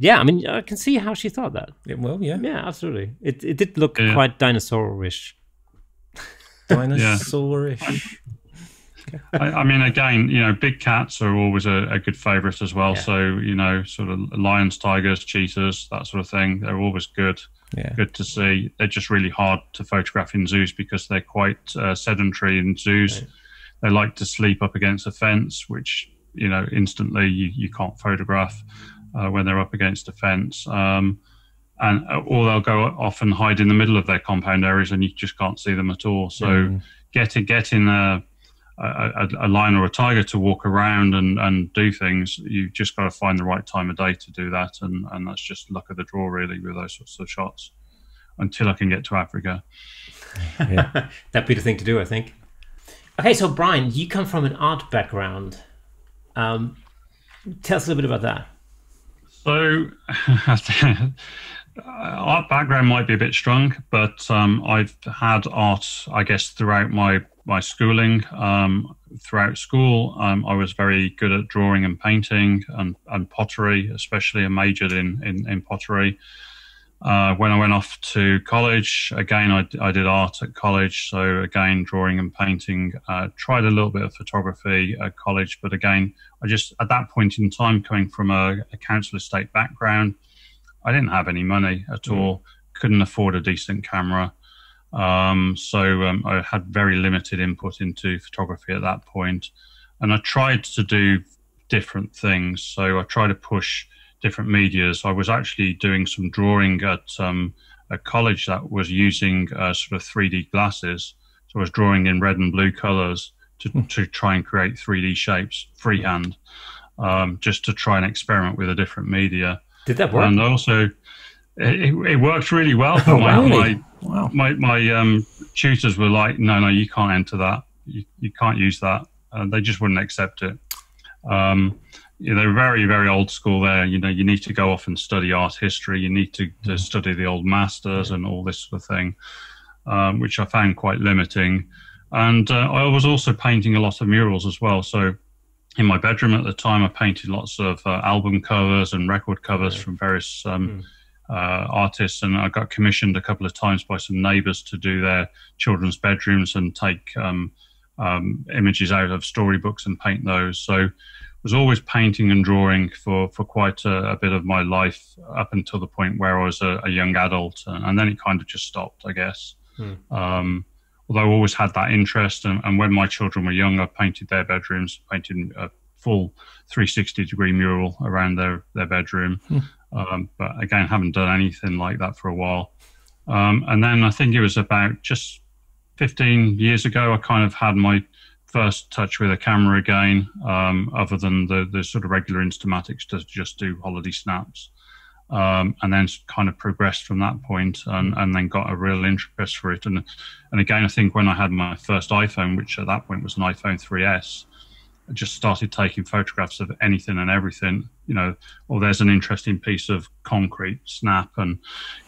yeah, I mean, I can see how she thought that. It will, yeah, yeah, absolutely. It it did look yeah. quite dinosaur-ish. Dinosaur-ish. I, I mean, again, you know, big cats are always a, a good favourite as well. Yeah. So, you know, sort of lions, tigers, cheetahs, that sort of thing. They're always good, yeah. good to see. They're just really hard to photograph in zoos because they're quite uh, sedentary in zoos. Right. They like to sleep up against a fence, which, you know, instantly you, you can't photograph uh, when they're up against a fence. Um, and or they'll go off and hide in the middle of their compound areas, and you just can't see them at all. So mm. getting getting a A, a lion or a tiger to walk around and, and do things, you've just got to find the right time of day to do that, and, and that's just luck of the draw really with those sorts of shots until I can get to Africa. Yeah. That'd be the thing to do, I think. Okay, so Brian, you come from an art background. Um, tell us a little bit about that. So art background might be a bit strong, but um, I've had art, I guess, throughout my my schooling. Um, throughout school, um, I was very good at drawing and painting and, and pottery, especially. I majored in, in, in pottery. Uh, when I went off to college, again, I, I did art at college. So again, drawing and painting, uh, tried a little bit of photography at college. But again, I just, at that point in time, coming from a, a council estate background, I didn't have any money at all. Couldn't afford a decent camera. Um, so um, I had very limited input into photography at that point, and I tried to do different things. So I tried to push different medias. I was actually doing some drawing at um, a college that was using uh, sort of three D glasses. So I was drawing in red and blue colors to, to try and create three D shapes freehand, um, just to try and experiment with a different media. Did that work? And also, it, it worked really well for oh, my, really? my Wow. My my um, tutors were like, no, no, you can't enter that. You, you can't use that. Uh, they just wouldn't accept it. Um, you know, they're very, very old school there. You know, you need to go off and study art history. You need to, to study the old masters yeah. and all this sort of thing, um, which I found quite limiting. And uh, I was also painting a lot of murals as well. So in my bedroom at the time, I painted lots of uh, album covers and record covers yeah. from various um mm. Uh, artists, and I got commissioned a couple of times by some neighbours to do their children's bedrooms and take um, um, images out of storybooks and paint those. So I was always painting and drawing for, for quite a, a bit of my life, up until the point where I was a, a young adult, and, and then it kind of just stopped, I guess. Hmm. Um, although I always had that interest, and, and when my children were young, I painted their bedrooms, painted a full three sixty degree mural around their, their bedroom. Hmm. Um, but again, haven't done anything like that for a while. Um, and then I think it was about just fifteen years ago, I kind of had my first touch with a camera again, um, other than the, the sort of regular Instamatics to just do holiday snaps. Um, and then kind of progressed from that point, and, and then got a real interest for it. And, and again, I think when I had my first iPhone, which at that point was an iPhone three S, I just started taking photographs of anything and everything, you know, or there's an interesting piece of concrete, snap, and,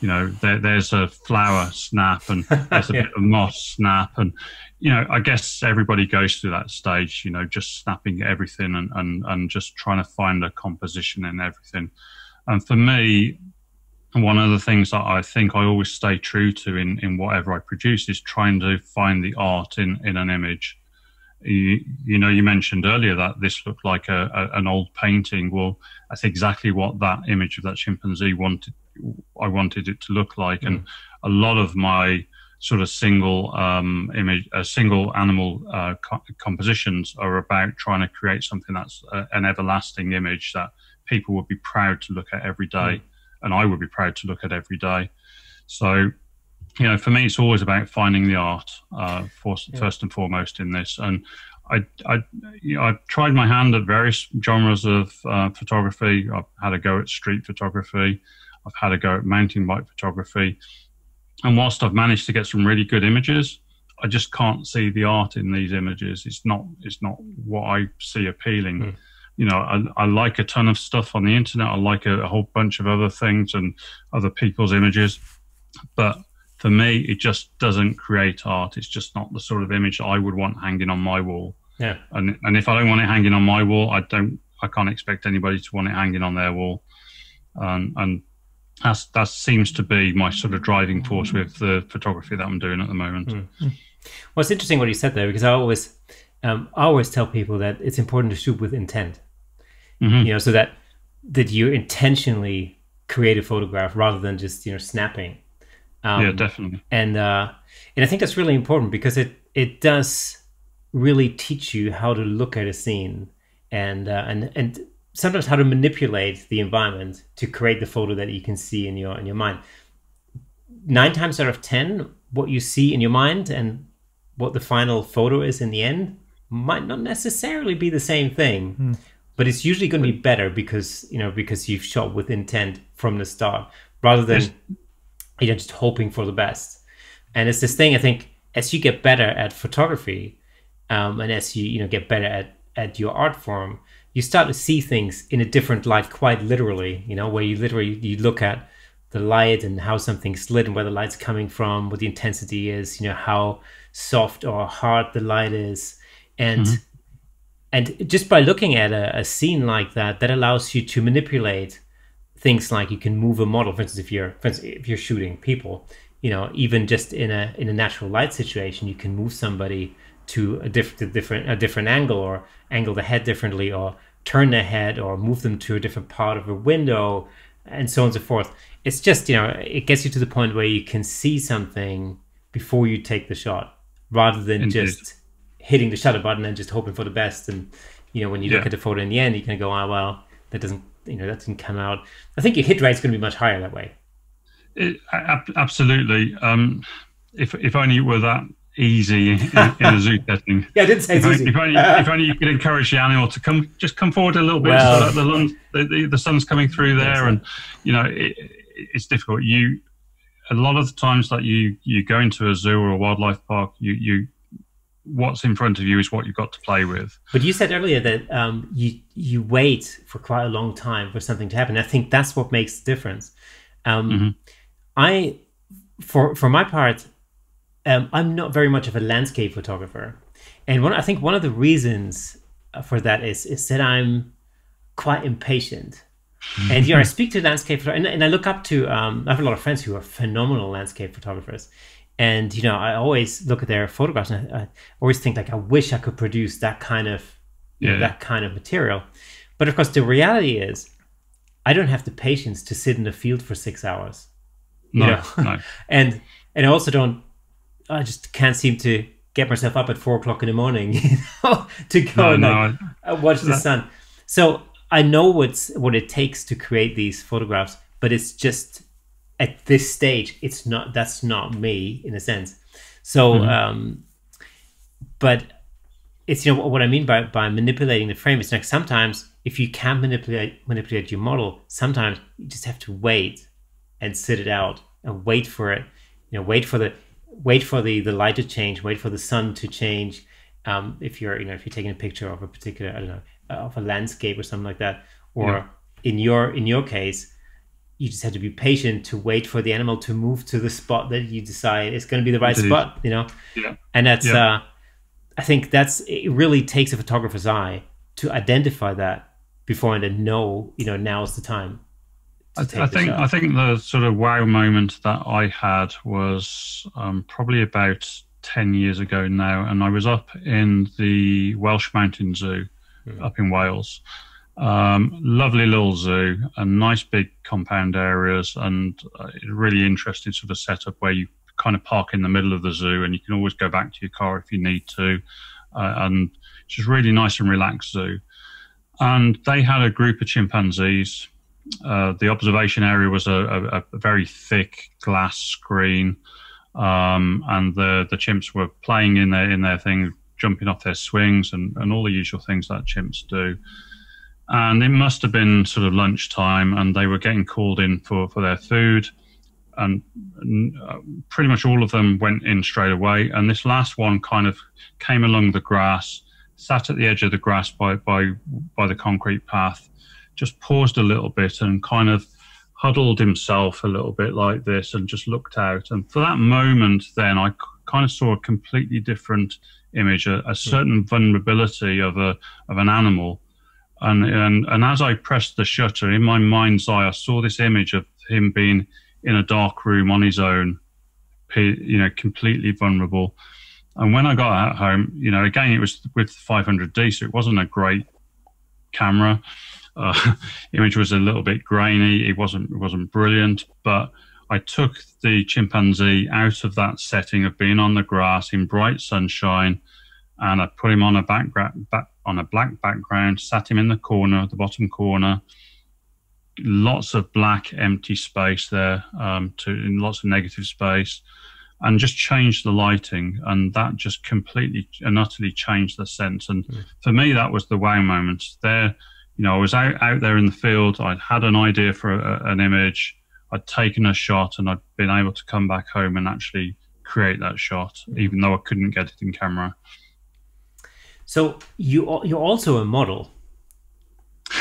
you know, there, there's a flower, snap, and there's a yeah. bit of moss, snap. And, you know, I guess everybody goes through that stage, you know, just snapping everything and, and, and just trying to find a composition in everything. And for me, one of the things that I think I always stay true to in, in whatever I produce is trying to find the art in, in an image. You, you know, you mentioned earlier that this looked like a, a an old painting. Well, that's exactly what that image of that chimpanzee wanted. I wanted it to look like, mm. and a lot of my sort of single um, image, uh, single animal uh, co compositions are about trying to create something that's a, an everlasting image that people would be proud to look at every day, mm. and I would be proud to look at every day. So, you know, for me, it's always about finding the art uh, for, yeah. first and foremost in this. And I, I, you know, I've tried my hand at various genres of uh, photography. I've had a go at street photography. I've had a go at mountain bike photography. And whilst I've managed to get some really good images, I just can't see the art in these images. It's not, it's not what I see appealing. Mm. You know, I, I like a ton of stuff on the internet. I like a, a whole bunch of other things and other people's images. But for me, it just doesn't create art. It's just not the sort of image I would want hanging on my wall. Yeah. And and if I don't want it hanging on my wall, I don't. I can't expect anybody to want it hanging on their wall. Um, and that's, that seems to be my sort of driving force with the photography that I'm doing at the moment. Mm-hmm. Well, it's interesting what you said there, because I always, um, I always tell people that it's important to shoot with intent. Mm-hmm. You know, so that that you intentionally create a photograph rather than just, you know, snapping. Um, yeah, definitely. And uh, and I think that's really important, because it it does really teach you how to look at a scene and uh, and and sometimes how to manipulate the environment to create the photo that you can see in your in your mind. Nine times out of ten, what you see in your mind and what the final photo is in the end might not necessarily be the same thing. Mm-hmm. But it's usually going to be better because, you know, because you've shot with intent from the start rather than, you know, just hoping for the best. And it's this thing, I think, as you get better at photography um, and as you, you know, get better at, at your art form, you start to see things in a different light, quite literally, you know, where you literally, you look at the light and how something's lit and where the light's coming from, what the intensity is, you know, how soft or hard the light is. And mm-hmm. And just by looking at a, a scene like that, that allows you to manipulate things like you can move a model. For instance, if you're, for instance, if you're shooting people, you know, even just in a in a natural light situation, you can move somebody to a different different a different angle, or angle the head differently, or turn the head, or move them to a different part of a window, and so on and so forth. It's just, you know, it gets you to the point where you can see something before you take the shot, rather than Indeed. just hitting the shutter button and just hoping for the best. And, you know, when you yeah. look at the photo in the end, you can go, oh, well, that doesn't, you know, that didn't come out. I think your hit rate's going to be much higher that way. It, absolutely. Um, if, if only it were that easy in, in a zoo setting. Yeah, I didn't say it's if easy. Only, if, only, if only you could encourage the animal to come, just come forward a little bit. Well, so that the, lung, the, the, the sun's coming through there. And, you know, it, it's difficult. You, a lot of the times that you, you go into a zoo or a wildlife park, you, you, what's in front of you is what you've got to play with. But you said earlier that um, you you wait for quite a long time for something to happen. I think that's what makes the difference. Um, mm-hmm. I, for for my part, um, I'm not very much of a landscape photographer, and one I think one of the reasons for that is is that I'm quite impatient. And you know, I speak to landscape photographers, and, and I look up to. Um, I have a lot of friends who are phenomenal landscape photographers. And, you know, I always look at their photographs and I, I always think, like, I wish I could produce that kind of, yeah. you know, that kind of material. But of course, the reality is I don't have the patience to sit in the field for six hours. No, you know? no. And, and I also don't, I just can't seem to get myself up at four o'clock in the morning, you know, to go no, and no, like, watch no. the sun. So I know what's, what it takes to create these photographs, but it's just, at this stage, it's not, that's not me in a sense. So, mm-hmm. um, but it's, you know, what I mean by, by manipulating the frame is like sometimes if you can't manipulate, manipulate your model, sometimes you just have to wait and sit it out and wait for it, you know, wait for the, wait for the, the light to change, wait for the sun to change. Um, if you're, you know, if you're taking a picture of a particular, I don't know, of a landscape or something like that, or yeah. in your, in your case, you just have to be patient to wait for the animal to move to the spot that you decide is going to be the right Indeed. spot, you know? Yeah. And that's, yeah. uh, I think that's, it really takes a photographer's eye to identify that before and to know, you know, now's the time. I, th I think, shot. I think the sort of wow moment that I had was um, probably about ten years ago now. And I was up in the Welsh Mountain Zoo mm-hmm. up in Wales. Um, lovely little zoo and nice big compound areas and uh, really interesting sort of setup where you kind of park in the middle of the zoo and you can always go back to your car if you need to uh, and just really nice and relaxed zoo. And they had a group of chimpanzees uh, the observation area was a, a, a very thick glass screen, um, and the, the chimps were playing in their in their thing, jumping off their swings, and, and all the usual things that chimps do. And it must have been sort of lunchtime, and they were getting called in for, for their food, and pretty much all of them went in straight away. And this last one kind of came along the grass, sat at the edge of the grass by, by, by the concrete path, just paused a little bit and kind of huddled himself a little bit like this and just looked out. And for that moment then, I kind of saw a completely different image, a, a certain vulnerability of, a, of an animal. And, and and as I pressed the shutter, in my mind's eye, I saw this image of him being in a dark room on his own, you know, completely vulnerable. And when I got out home, you know, again, it was with five hundred D, so it wasn't a great camera. Uh, image was a little bit grainy. It wasn't it wasn't brilliant, but I took the chimpanzee out of that setting of being on the grass in bright sunshine, and I put him on a background, back, on a black background, sat him in the corner, the bottom corner, lots of black empty space there, um, to, in lots of negative space, and just changed the lighting. And that just completely and utterly changed the sense. And mm. for me, that was the wow moment. There, you know, I was out, out there in the field. I'd had an idea for a, an image. I'd taken a shot, and I'd been able to come back home and actually create that shot, mm. even though I couldn't get it in camera. So you you're also a model.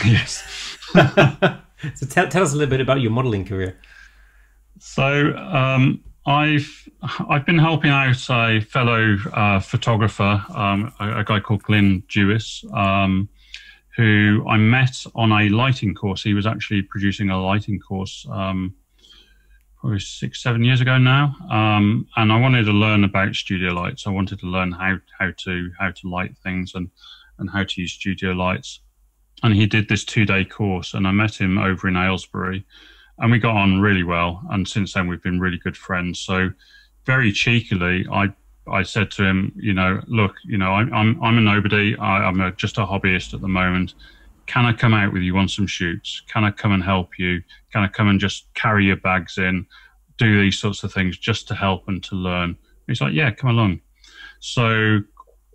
Yes. So tell tell us a little bit about your modeling career. So um, I've I've been helping out a fellow uh, photographer, um, a, a guy called Glyn Dewis, um, who I met on a lighting course. He was actually producing a lighting course um, probably six seven years ago now, um, and I wanted to learn about studio lights. I wanted to learn how how to how to light things and and how to use studio lights. And he did this two-day course, and I met him over in Aylesbury, and we got on really well. And since then, we've been really good friends. So, very cheekily, I I said to him, you know, look, you know, I, I'm I'm a nobody. I, I'm a, just a hobbyist at the moment. Can I come out with you on some shoots? Can I come and help you? Can I come and just carry your bags in, do these sorts of things just to help and to learn? And he's like, yeah, come along. So.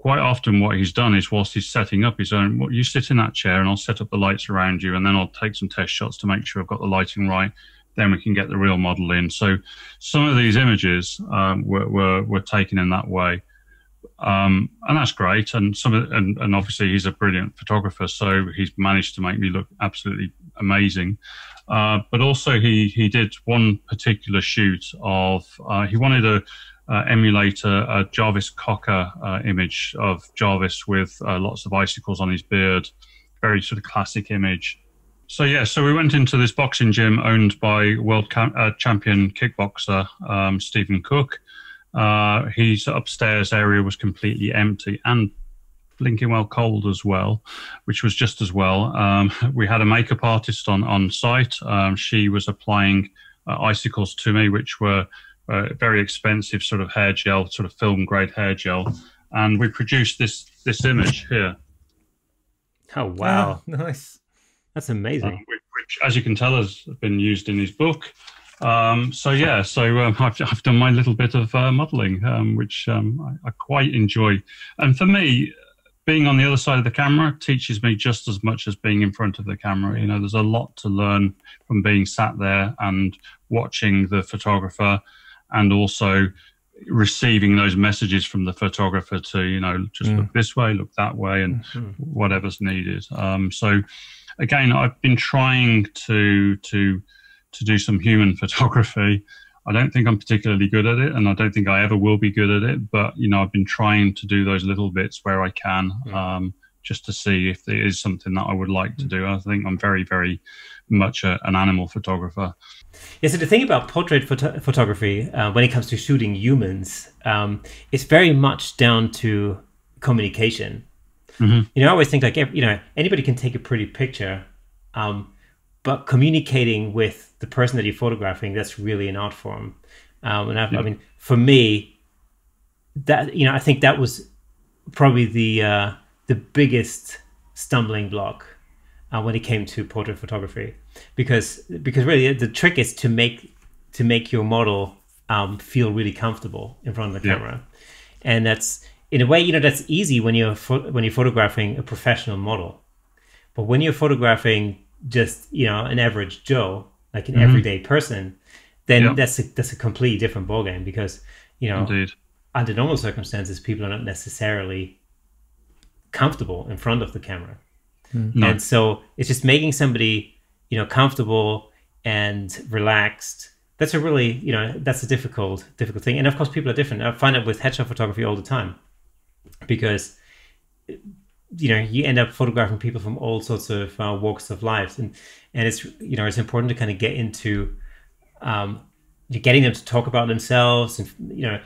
Quite often what he's done is whilst he's setting up his own, well, you sit in that chair and I'll set up the lights around you, and then I'll take some test shots to make sure I've got the lighting right. Then we can get the real model in. So some of these images um, were, were, were taken in that way. Um, and that's great. And, some of, and, and obviously he's a brilliant photographer, so he's managed to make me look absolutely amazing. Uh, but also he, he did one particular shoot of, uh, he wanted a, Uh, emulate a, a Jarvis Cocker uh, image of Jarvis with uh, lots of icicles on his beard, very sort of classic image. So yeah, so we went into this boxing gym owned by world cam uh, champion kickboxer um, Stephen Cook. Uh, his upstairs area was completely empty and blinking well cold as well, which was just as well. Um, we had a makeup artist on, on site. Um, she was applying uh, icicles to me, which were Uh, very expensive sort of hair gel, sort of film grade hair gel, and we produced this this image here. Oh wow! Oh, nice, that's amazing. Um, which, which, as you can tell, has been used in his book. Um, so yeah, so um, I've I've done my little bit of uh, modelling, um, which um, I, I quite enjoy. And for me, being on the other side of the camera teaches me just as much as being in front of the camera. You know, there's a lot to learn from being sat there and watching the photographer. And also receiving those messages from the photographer to, you know, just mm. look this way, look that way, and mm-hmm. whatever's needed. Um, so, again, I've been trying to to to do some human photography. I don't think I'm particularly good at it, and I don't think I ever will be good at it. But you know, I've been trying to do those little bits where I can, mm. um, just to see if there is something that I would like to do. I think I'm very, very much a, an animal photographer. Yeah, so the thing about portrait photo photography, uh, when it comes to shooting humans, um, it's very much down to communication. Mm-hmm. You know, I always think like, you know, anybody can take a pretty picture, um, but communicating with the person that you're photographing, that's really an art form. Um, and I've, yeah. I mean, for me, that, you know, I think that was probably the, uh, the biggest stumbling block uh, when it came to portrait photography, because because really the trick is to make to make your model um, feel really comfortable in front of the yeah. camera, and that's in a way you know that's easy when you're when you're photographing a professional model, but when you're photographing just you know an average Joe, like an mm-hmm. everyday person, then yeah. that's a, that's a completely different ballgame because you know Indeed. under normal circumstances people are not necessarily comfortable in front of the camera. Mm-hmm. And so it's just making somebody, you know, comfortable and relaxed. That's a really, you know, that's a difficult, difficult thing. And of course, people are different. I find it with headshot photography all the time because, you know, you end up photographing people from all sorts of uh, walks of life. And, and it's, you know, it's important to kind of get into, um, you're getting them to talk about themselves and, you know,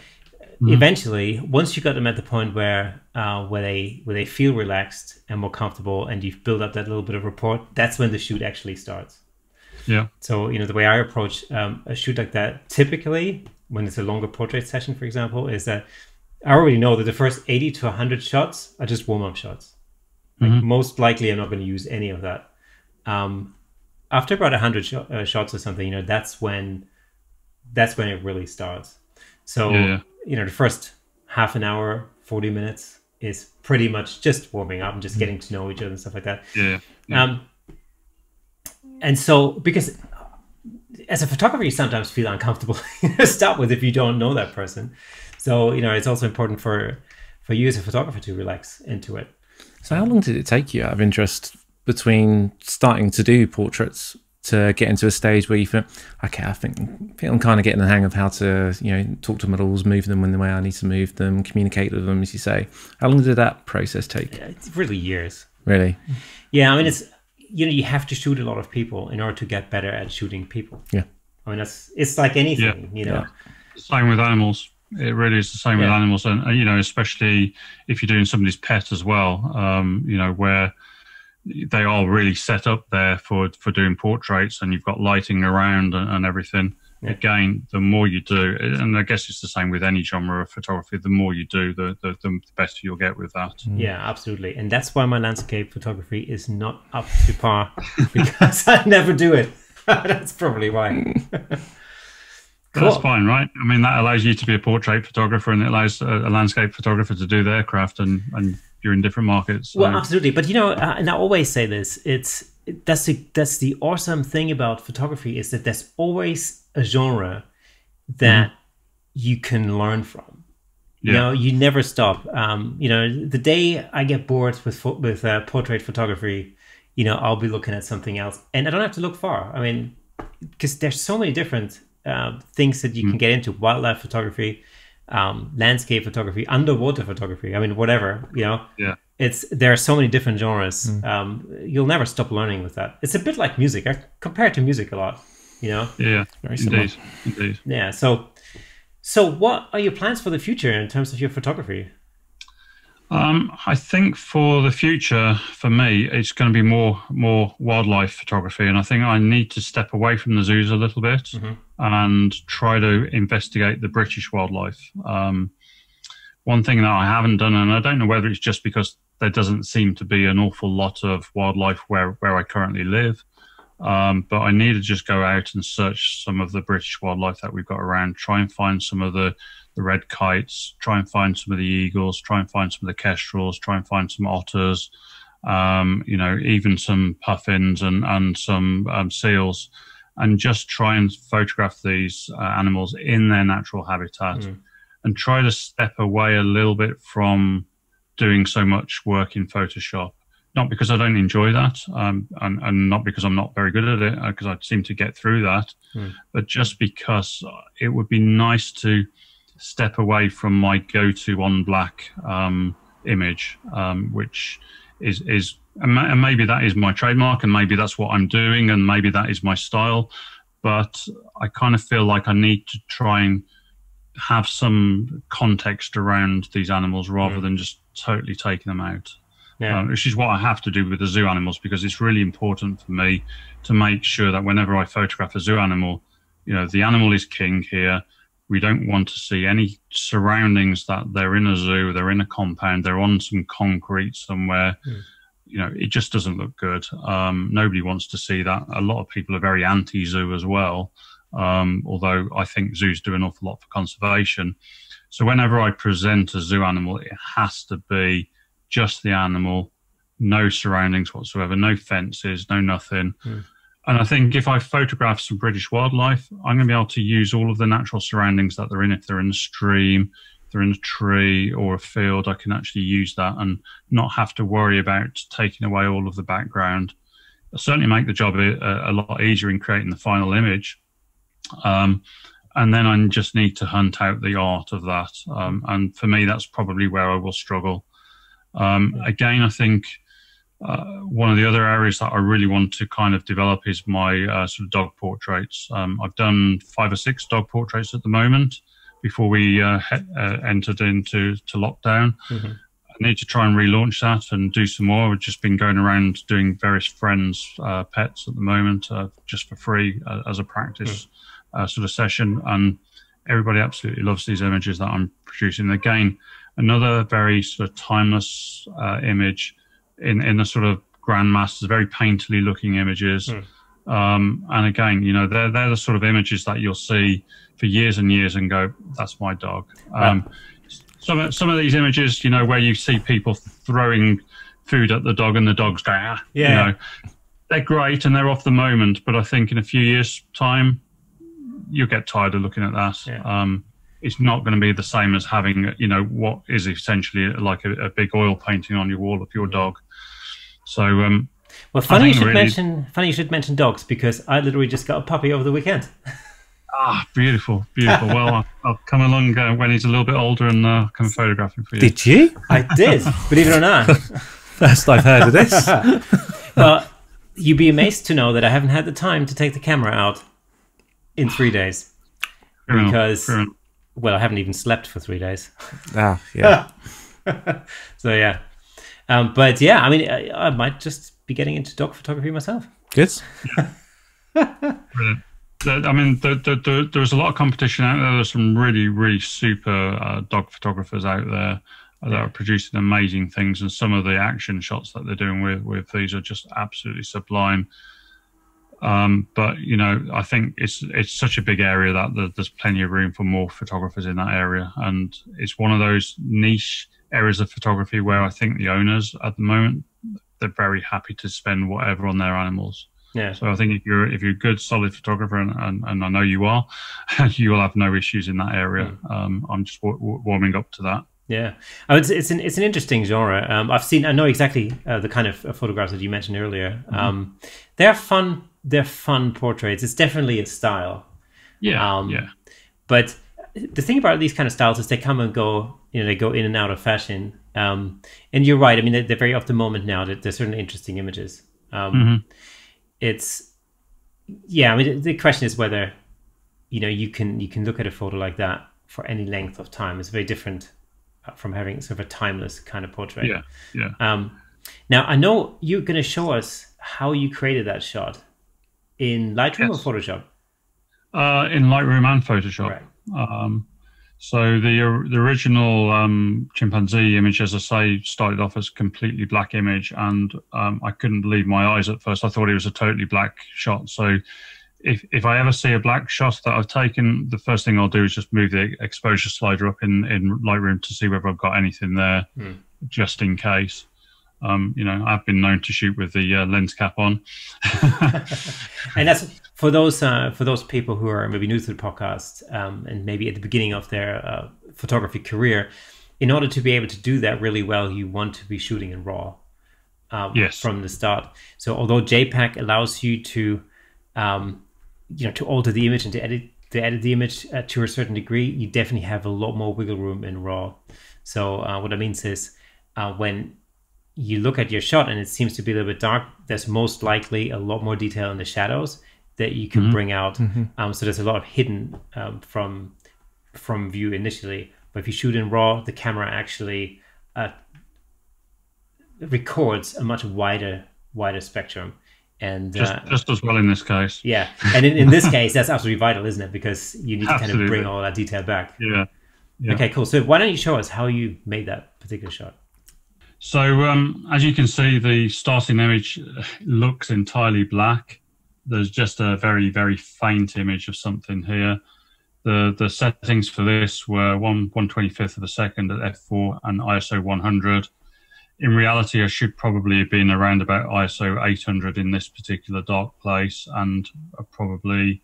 eventually, once you got them at the point where uh, where they where they feel relaxed and more comfortable, and you've built up that little bit of rapport, that's when the shoot actually starts. Yeah. So you know the way I approach um, a shoot like that, typically when it's a longer portrait session, for example, is that I already know that the first eighty to a hundred shots are just warm up shots. Like mm-hmm. most likely, I'm not going to use any of that. Um, after about a hundred sh uh, shots or something, you know that's when that's when it really starts. So. Yeah, yeah. You know, the first half an hour, forty minutes is pretty much just warming up and just getting to know each other and stuff like that. Yeah, yeah. Um, and so, because as a photographer, you sometimes feel uncomfortable to start with if you don't know that person. So, you know, it's also important for, for you as a photographer to relax into it. So how long did it take you out of interest between starting to do portraits to get into a stage where you feel, okay, I think, I think I'm kind of getting the hang of how to, you know, talk to models, move them in the way I need to move them, communicate with them, as you say. How long did that process take? It's really years. Really? Yeah, I mean, it's, you know, you have to shoot a lot of people in order to get better at shooting people. Yeah. I mean, that's, it's like anything, yeah. you know. Yeah. Same with animals. It really is the same yeah. with animals. And, you know, especially if you're doing somebody's pet as well, um, you know, where... they are really set up there for for doing portraits, and you've got lighting around and, and everything. Yeah. Again, the more you do, and I guess it's the same with any genre of photography. The more you do, the the, the better you'll get with that. Yeah, absolutely, and that's why my landscape photography is not up to par because I never do it. That's probably why. Cool. That's fine, right? I mean, that allows you to be a portrait photographer, and it allows a, a landscape photographer to do their craft, and and you're in different markets. So. Well, absolutely. But you know, uh, and I always say this: it's that's the that's the awesome thing about photography is that there's always a genre that mm-hmm. you can learn from. Yeah. You know, you never stop. Um, you know, the day I get bored with with uh, portrait photography, you know, I'll be looking at something else, and I don't have to look far. I mean, because there's so many different. Uh, things that you mm. can get into: wildlife photography, um, landscape photography, underwater photography. I mean, whatever, you know. Yeah. It's there are so many different genres. Mm. Um, you'll never stop learning with that. It's a bit like music. I compare it to music a lot. You know. Yeah. Very similar. Indeed. Indeed. Yeah. So, so what are your plans for the future in terms of your photography? Um, I think for the future, for me, it's going to be more more wildlife photography, and I think I need to step away from the zoos a little bit mm-hmm. and try to investigate the British wildlife. Um, one thing that I haven't done, and I don't know whether it's just because there doesn't seem to be an awful lot of wildlife where, where I currently live, um, but I need to just go out and search some of the British wildlife that we've got around, try and find some of the the red kites, try and find some of the eagles, try and find some of the kestrels, try and find some otters, um, you know, even some puffins and, and some um, seals, and just try and photograph these uh, animals in their natural habitat mm. and try to step away a little bit from doing so much work in Photoshop. Not because I don't enjoy that, um, and, and not because I'm not very good at it, because I seem to get through that, mm. but just because it would be nice to step away from my go-to on black um, image, um, which is, is and maybe that is my trademark, and maybe that's what I'm doing, and maybe that is my style, but I kind of feel like I need to try and have some context around these animals rather mm. than just totally taking them out, yeah. um, which is what I have to do with the zoo animals, because it's really important for me to make sure that whenever I photograph a zoo animal, you know, the animal is king here. We don't want to see any surroundings that they're in a zoo, they're in a compound, they're on some concrete somewhere. Mm. you know, it just doesn't look good. Um, nobody wants to see that. A lot of people are very anti-zoo as well, um, although I think zoos do an awful lot for conservation. So whenever I present a zoo animal, it has to be just the animal, no surroundings whatsoever, no fences, no nothing. Mm. And I think if I photograph some British wildlife, I'm going to be able to use all of the natural surroundings that they're in. If they're in a stream, if they're in a tree or a field, I can actually use that and not have to worry about taking away all of the background. It'll certainly make the job a, a lot easier in creating the final image. Um, and then I just need to hunt out the art of that. Um, and for me, that's probably where I will struggle. Um, again, I think... Uh, one of the other areas that I really want to kind of develop is my uh, sort of dog portraits. Um, I've done five or six dog portraits at the moment before we uh, uh, entered into to lockdown. Mm-hmm. I need to try and relaunch that and do some more. I've just been going around doing various friends' uh, pets at the moment, uh, just for free uh, as a practice mm-hmm. uh, sort of session. And everybody absolutely loves these images that I'm producing. Again, another very sort of timeless uh, image. In, in the sort of grandmasters, very painterly looking images. Mm. Um, and again, you know, they're, they're the sort of images that you'll see for years and years and go, that's my dog. Um, yeah. some, some of these images, you know, where you see people throwing food at the dog and the dog's going, ah, yeah. You know, they're great and they're off the moment. But I think in a few years' time, you'll get tired of looking at that. Yeah. Um, it's not going to be the same as having, you know, what is essentially like a, a big oil painting on your wall of your dog. So, um, well, funny you should really... mention, funny you should mention dogs, because I literally just got a puppy over the weekend. Ah, beautiful, beautiful. Well, I'll, I'll come along uh, when he's a little bit older and uh, come photographing for you. Did you? I did, believe it or not. First I've heard of this. Well, you'd be amazed to know that I haven't had the time to take the camera out in three days fair because. Fair Well, I haven't even slept for three days. Ah, yeah. So, yeah. Um, but, yeah, I mean, I, I might just be getting into dog photography myself. Yes. Yeah. Brilliant. I mean, the, the, the, there's a lot of competition out there. There's some really, really super uh, dog photographers out there that are producing amazing things. And some of the action shots that they're doing with, with these are just absolutely sublime. Um, but, you know, I think it's it's such a big area that the, there's plenty of room for more photographers in that area. And it's one of those niche areas of photography where I think the owners at the moment, they're very happy to spend whatever on their animals. Yeah. So I think if you're, if you're a good, solid photographer, and, and, and I know you are, you will have no issues in that area. Mm. Um, I'm just w w warming up to that. Yeah, oh, it's it's an it's an interesting genre. Um, I've seen I know exactly uh, the kind of uh, photographs that you mentioned earlier. Mm-hmm. Um, they're fun. They're fun portraits. It's definitely a style. Yeah, um, yeah. But the thing about these kind of styles is they come and go. You know, they go in and out of fashion. Um, and you're right. I mean, they're, they're very of the moment now. They're, they're certainly interesting images. Um, mm-hmm. It's yeah. I mean, the question is whether you know you can you can look at a photo like that for any length of time. It's very different from having sort of a timeless kind of portrait. Yeah, yeah. Um, now, I know you're going to show us how you created that shot in Lightroom yes. or Photoshop? Uh, in Lightroom and Photoshop. Right. Um, so the, the original um, chimpanzee image, as I say, started off as a completely black image, and um, I couldn't believe my eyes at first. I thought it was a totally black shot. So if, if I ever see a black shot that I've taken, the first thing I'll do is just move the exposure slider up in, in Lightroom to see whether I've got anything there, mm. just in case. Um, you know, I've been known to shoot with the uh, lens cap on. And that's for those uh, for those people who are maybe new to the podcast um, and maybe at the beginning of their uh, photography career. In order to be able to do that really well, you want to be shooting in RAW um, yes. from the start. So although JPEG allows you to, um, you know, to alter the image and to edit to edit the image uh, to a certain degree, you definitely have a lot more wiggle room in RAW. So uh, what that means is uh, when you look at your shot and it seems to be a little bit dark, there's most likely a lot more detail in the shadows that you can mm-hmm. bring out. Mm-hmm. Um, so there's a lot of hidden um, from from view initially. But if you shoot in RAW, the camera actually uh, records a much wider wider spectrum. And just, uh, just as well in this case. Yeah. And in, in this case, that's absolutely vital, isn't it? Because you need absolutely. to kind of bring all that detail back. Yeah. yeah. Okay, cool. So why don't you show us how you made that particular shot? So um, as you can see, the starting image looks entirely black. There's just a very, very faint image of something here. The the settings for this were one one twenty-fifth of a second at f four and I S O one hundred. In reality, I should probably have been around about I S O eight hundred in this particular dark place, and probably,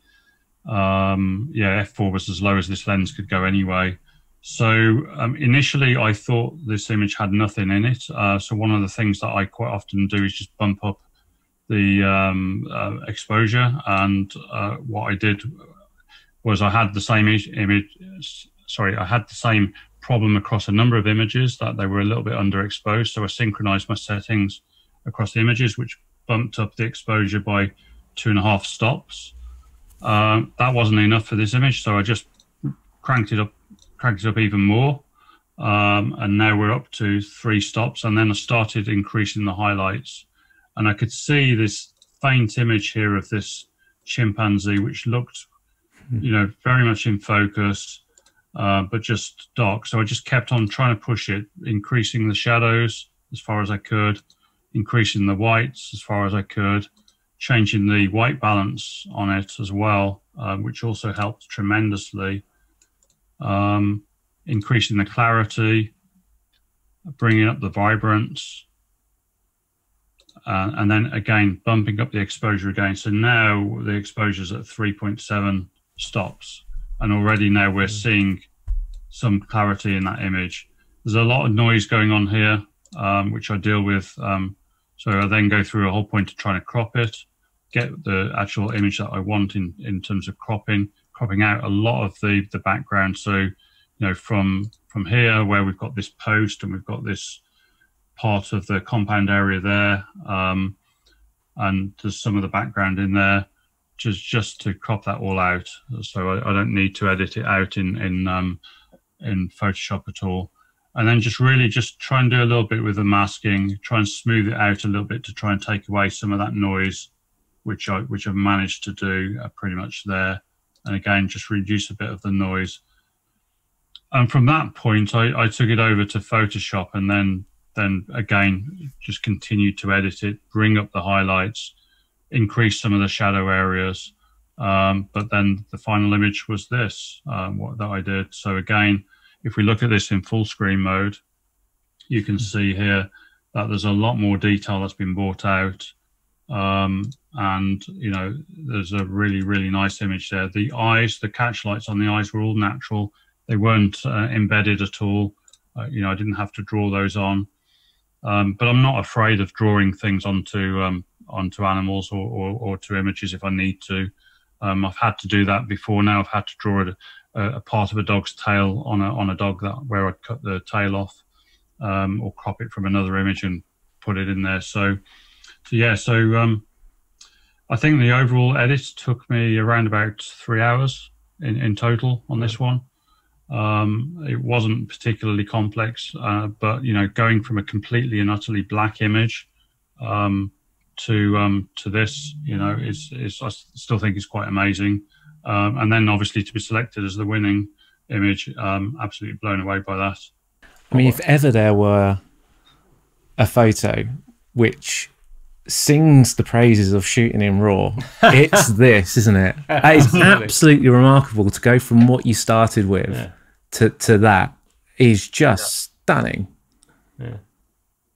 um, yeah, f four was as low as this lens could go anyway. So um, initially, I thought this image had nothing in it. Uh, so one of the things that I quite often do is just bump up the um, uh, exposure. And uh, what I did was I had the same image. Sorry, I had the same problem across a number of images, that they were a little bit underexposed. So I synchronized my settings across the images, which bumped up the exposure by two and a half stops. Uh, that wasn't enough for this image, so I just cranked it up, cranked it up even more. Um, and now we're up to three stops. And then I started increasing the highlights. And I could see this faint image here of this chimpanzee, which looked, you know, very much in focus, uh, but just dark. So I just kept on trying to push it, increasing the shadows as far as I could, increasing the whites as far as I could, changing the white balance on it as well, uh, which also helped tremendously, um, increasing the clarity, bringing up the vibrance, uh, and then again, bumping up the exposure again. So now the exposure's at three point seven. stops, and already now we're seeing some clarity in that image. There's a lot of noise going on here, um, which I deal with. Um, so I then go through a whole point of trying to crop it, get the actual image that I want in, in terms of cropping, cropping out a lot of the, the background. So, you know, from, from here where we've got this post and we've got this part of the compound area there, um, and there's some of the background in there, just just to crop that all out, so I, I don't need to edit it out in in um, in Photoshop at all. And then just really just try and do a little bit with the masking, try and smooth it out a little bit to try and take away some of that noise, which I which I've managed to do uh, pretty much there. And again, just reduce a bit of the noise. And from that point, I, I took it over to Photoshop, and then then again just continued to edit it, bring up the highlights, increase some of the shadow areas, um, but then the final image was this, um, what that I did. So again, if we look at this in full screen mode, you can see here that there's a lot more detail that's been brought out, um, and you know, there's a really, really nice image there. The eyes, the catch lights on the eyes were all natural; they weren't uh, embedded at all. Uh, you know, I didn't have to draw those on, um, but I'm not afraid of drawing things onto. Um, onto animals or, or, or to images if I need to. Um, I've had to do that before now. I've had to draw a, a part of a dog's tail on a, on a dog that where I cut the tail off, um, or crop it from another image and put it in there. So, so yeah, so um, I think the overall edit took me around about three hours in, in total on this one. Um, it wasn't particularly complex, uh, but, you know, going from a completely and utterly black image, um, to um to this, you know, is is I still think is quite amazing, um and then obviously to be selected as the winning image, um absolutely blown away by that. I mean, if ever there were a photo which sings the praises of shooting in raw, it's this, isn't it? It's absolutely remarkable to go from what you started with, yeah, to to that is just, yeah, stunning. Yeah.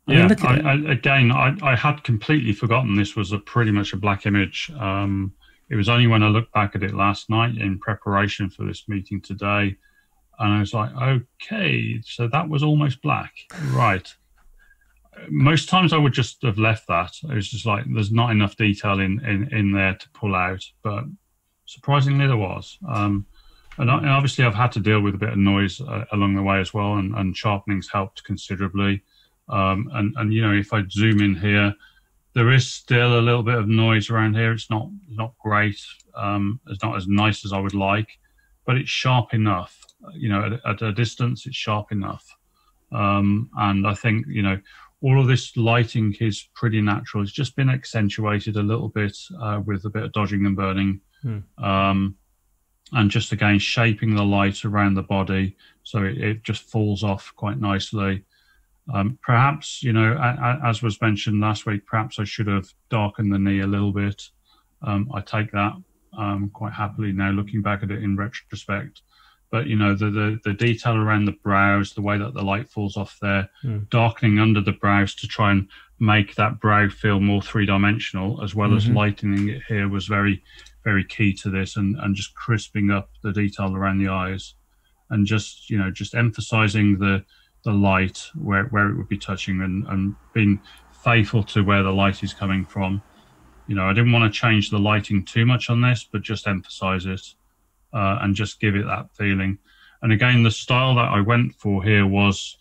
I mean, yeah, I, I, again, I, I had completely forgotten this was a pretty much a black image. Um, it was only when I looked back at it last night in preparation for this meeting today, and I was like, okay, so that was almost black, right? Most times I would just have left that. It was just like, there's not enough detail in, in, in there to pull out, but surprisingly there was. Um, and, I, and obviously I've had to deal with a bit of noise uh, along the way as well, and, and sharpening's helped considerably. Um, and, and, you know, if I zoom in here, there is still a little bit of noise around here. It's not not great. Um, it's not as nice as I would like, but it's sharp enough. You know, at, at a distance, it's sharp enough. Um, and I think, you know, all of this lighting is pretty natural. It's just been accentuated a little bit uh, with a bit of dodging and burning. Hmm. Um, and just, again, shaping the light around the body so it, it just falls off quite nicely. Um, perhaps, you know, I, I, as was mentioned last week, perhaps I should have darkened the knee a little bit. Um, I take that um, quite happily now, looking back at it in retrospect. But, you know, the, the, the detail around the brows, the way that the light falls off there, mm. darkening under the brows to try and make that brow feel more three-dimensional, as well mm-hmm. as lightening it here, was very, very key to this, and, and just crisping up the detail around the eyes and just, you know, just emphasizing the the light where, where it would be touching, and, and being faithful to where the light is coming from. You know, I didn't want to change the lighting too much on this, but just emphasize it uh, and just give it that feeling. And again, the style that I went for here was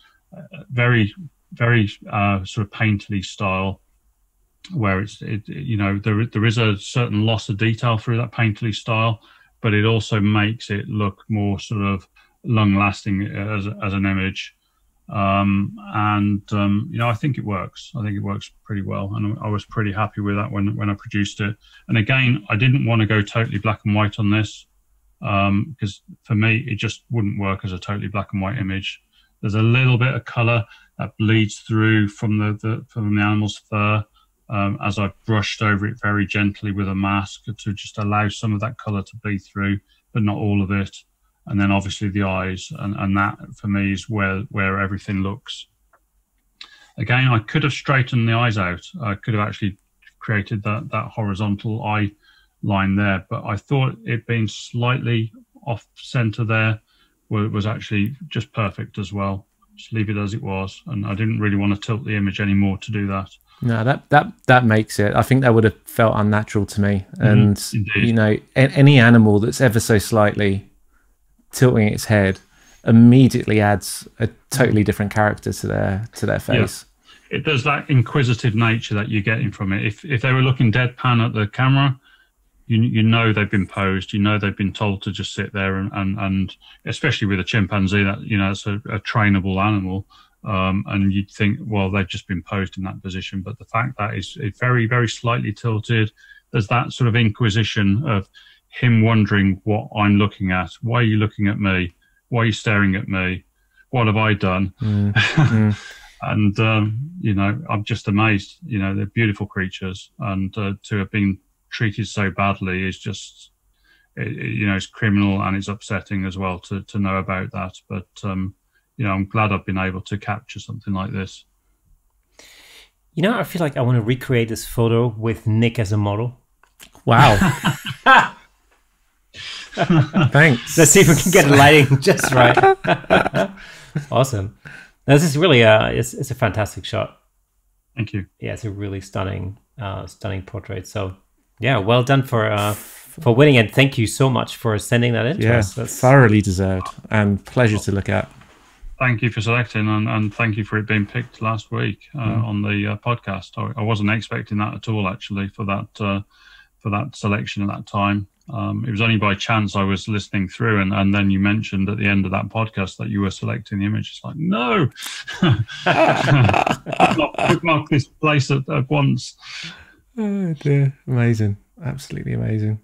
very, very uh, sort of painterly style, where it's, it, it, you know, there there is a certain loss of detail through that painterly style, but it also makes it look more sort of long lasting as, as an image. Um, and, um, you know, I think it works. I think it works pretty well. And I was pretty happy with that when, when I produced it. And again, I didn't want to go totally black and white on this, um, because for me, it just wouldn't work as a totally black and white image. There's a little bit of color that bleeds through from the, the from the animal's fur, um, as I brushed over it very gently with a mask to just allow some of that color to bleed through, but not all of it. And then obviously the eyes, and, and that for me is where, where everything looks. Again, I could have straightened the eyes out. I could have actually created that, that horizontal eye line there, but I thought it being slightly off center there was, was actually just perfect as well. Just leave it as it was. And I didn't really want to tilt the image anymore to do that. No, that, that, that makes it. I think that would have felt unnatural to me. And, mm, you know, any animal that's ever so slightly tilting its head immediately adds a totally different character to their to their face. Yeah. It does, that inquisitive nature that you're getting from it. If if they were looking deadpan at the camera, you you know they've been posed. You know they've been told to just sit there, and and, and especially with a chimpanzee, that you know it's a, a trainable animal, um, and you'd think, well, they've just been posed in that position. But the fact that it's very very slightly tilted, there's that sort of inquisition of him wondering what I'm looking at. Why are you looking at me? Why are you staring at me? What have I done? Mm, mm. And, um, you know, I'm just amazed. You know, they're beautiful creatures. And uh, to have been treated so badly is just, it, it, you know, it's criminal, and it's upsetting as well to, to know about that. But, um, you know, I'm glad I've been able to capture something like this. You know, I feel like I want to recreate this photo with Nick as a model. Wow. Thanks. Let's see if we can get lighting just right. Awesome. Now, this is really a, it's, it's a fantastic shot. Thank you. Yeah, it's a really stunning, uh, stunning portrait. So, yeah, well done for uh, for winning, and thank you so much for sending that in. Yeah, that's thoroughly deserved and pleasure to look at. Thank you for selecting, and, and thank you for it being picked last week uh, mm. on the uh, podcast. I, I wasn't expecting that at all, actually, for that uh, for that selection at that time. Um, it was only by chance I was listening through, and, and then you mentioned at the end of that podcast that you were selecting the image. It's like, no, not bookmark this place at, at once. Oh dear, amazing, absolutely amazing.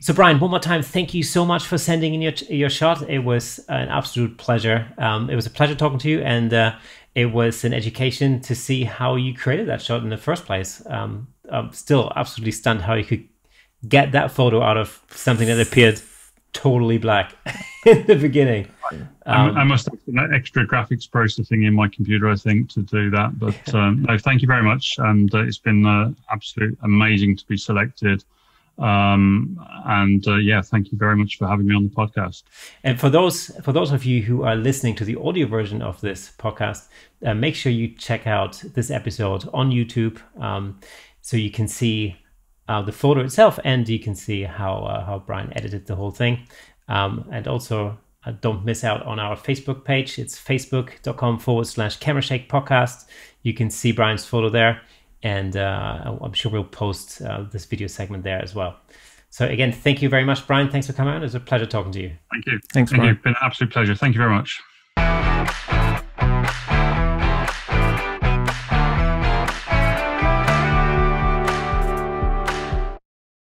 So Brian, one more time, thank you so much for sending in your your shot. It was an absolute pleasure. Um, it was a pleasure talking to you, and uh, it was an education to see how you created that shot in the first place. Um, I'm still absolutely stunned how you could get that photo out of something that appeared totally black in the beginning. Um, I must have done extra graphics processing in my computer, I think, to do that. But um, no, thank you very much. And uh, it's been uh, absolutely amazing to be selected. Um, and uh, yeah, thank you very much for having me on the podcast. And for those for those of you who are listening to the audio version of this podcast, uh, make sure you check out this episode on YouTube. Um, So you can see uh, the photo itself, and you can see how uh, how Brian edited the whole thing. Um, and also, uh, don't miss out on our Facebook page. It's facebook.com forward slash Camera Shake Podcast. You can see Brian's photo there, and uh, I'm sure we'll post uh, this video segment there as well. So again, thank you very much, Brian. Thanks for coming on. It was a pleasure talking to you. Thank you. Thanks, Brian. Thank you. It's been an absolute pleasure. Thank you very much.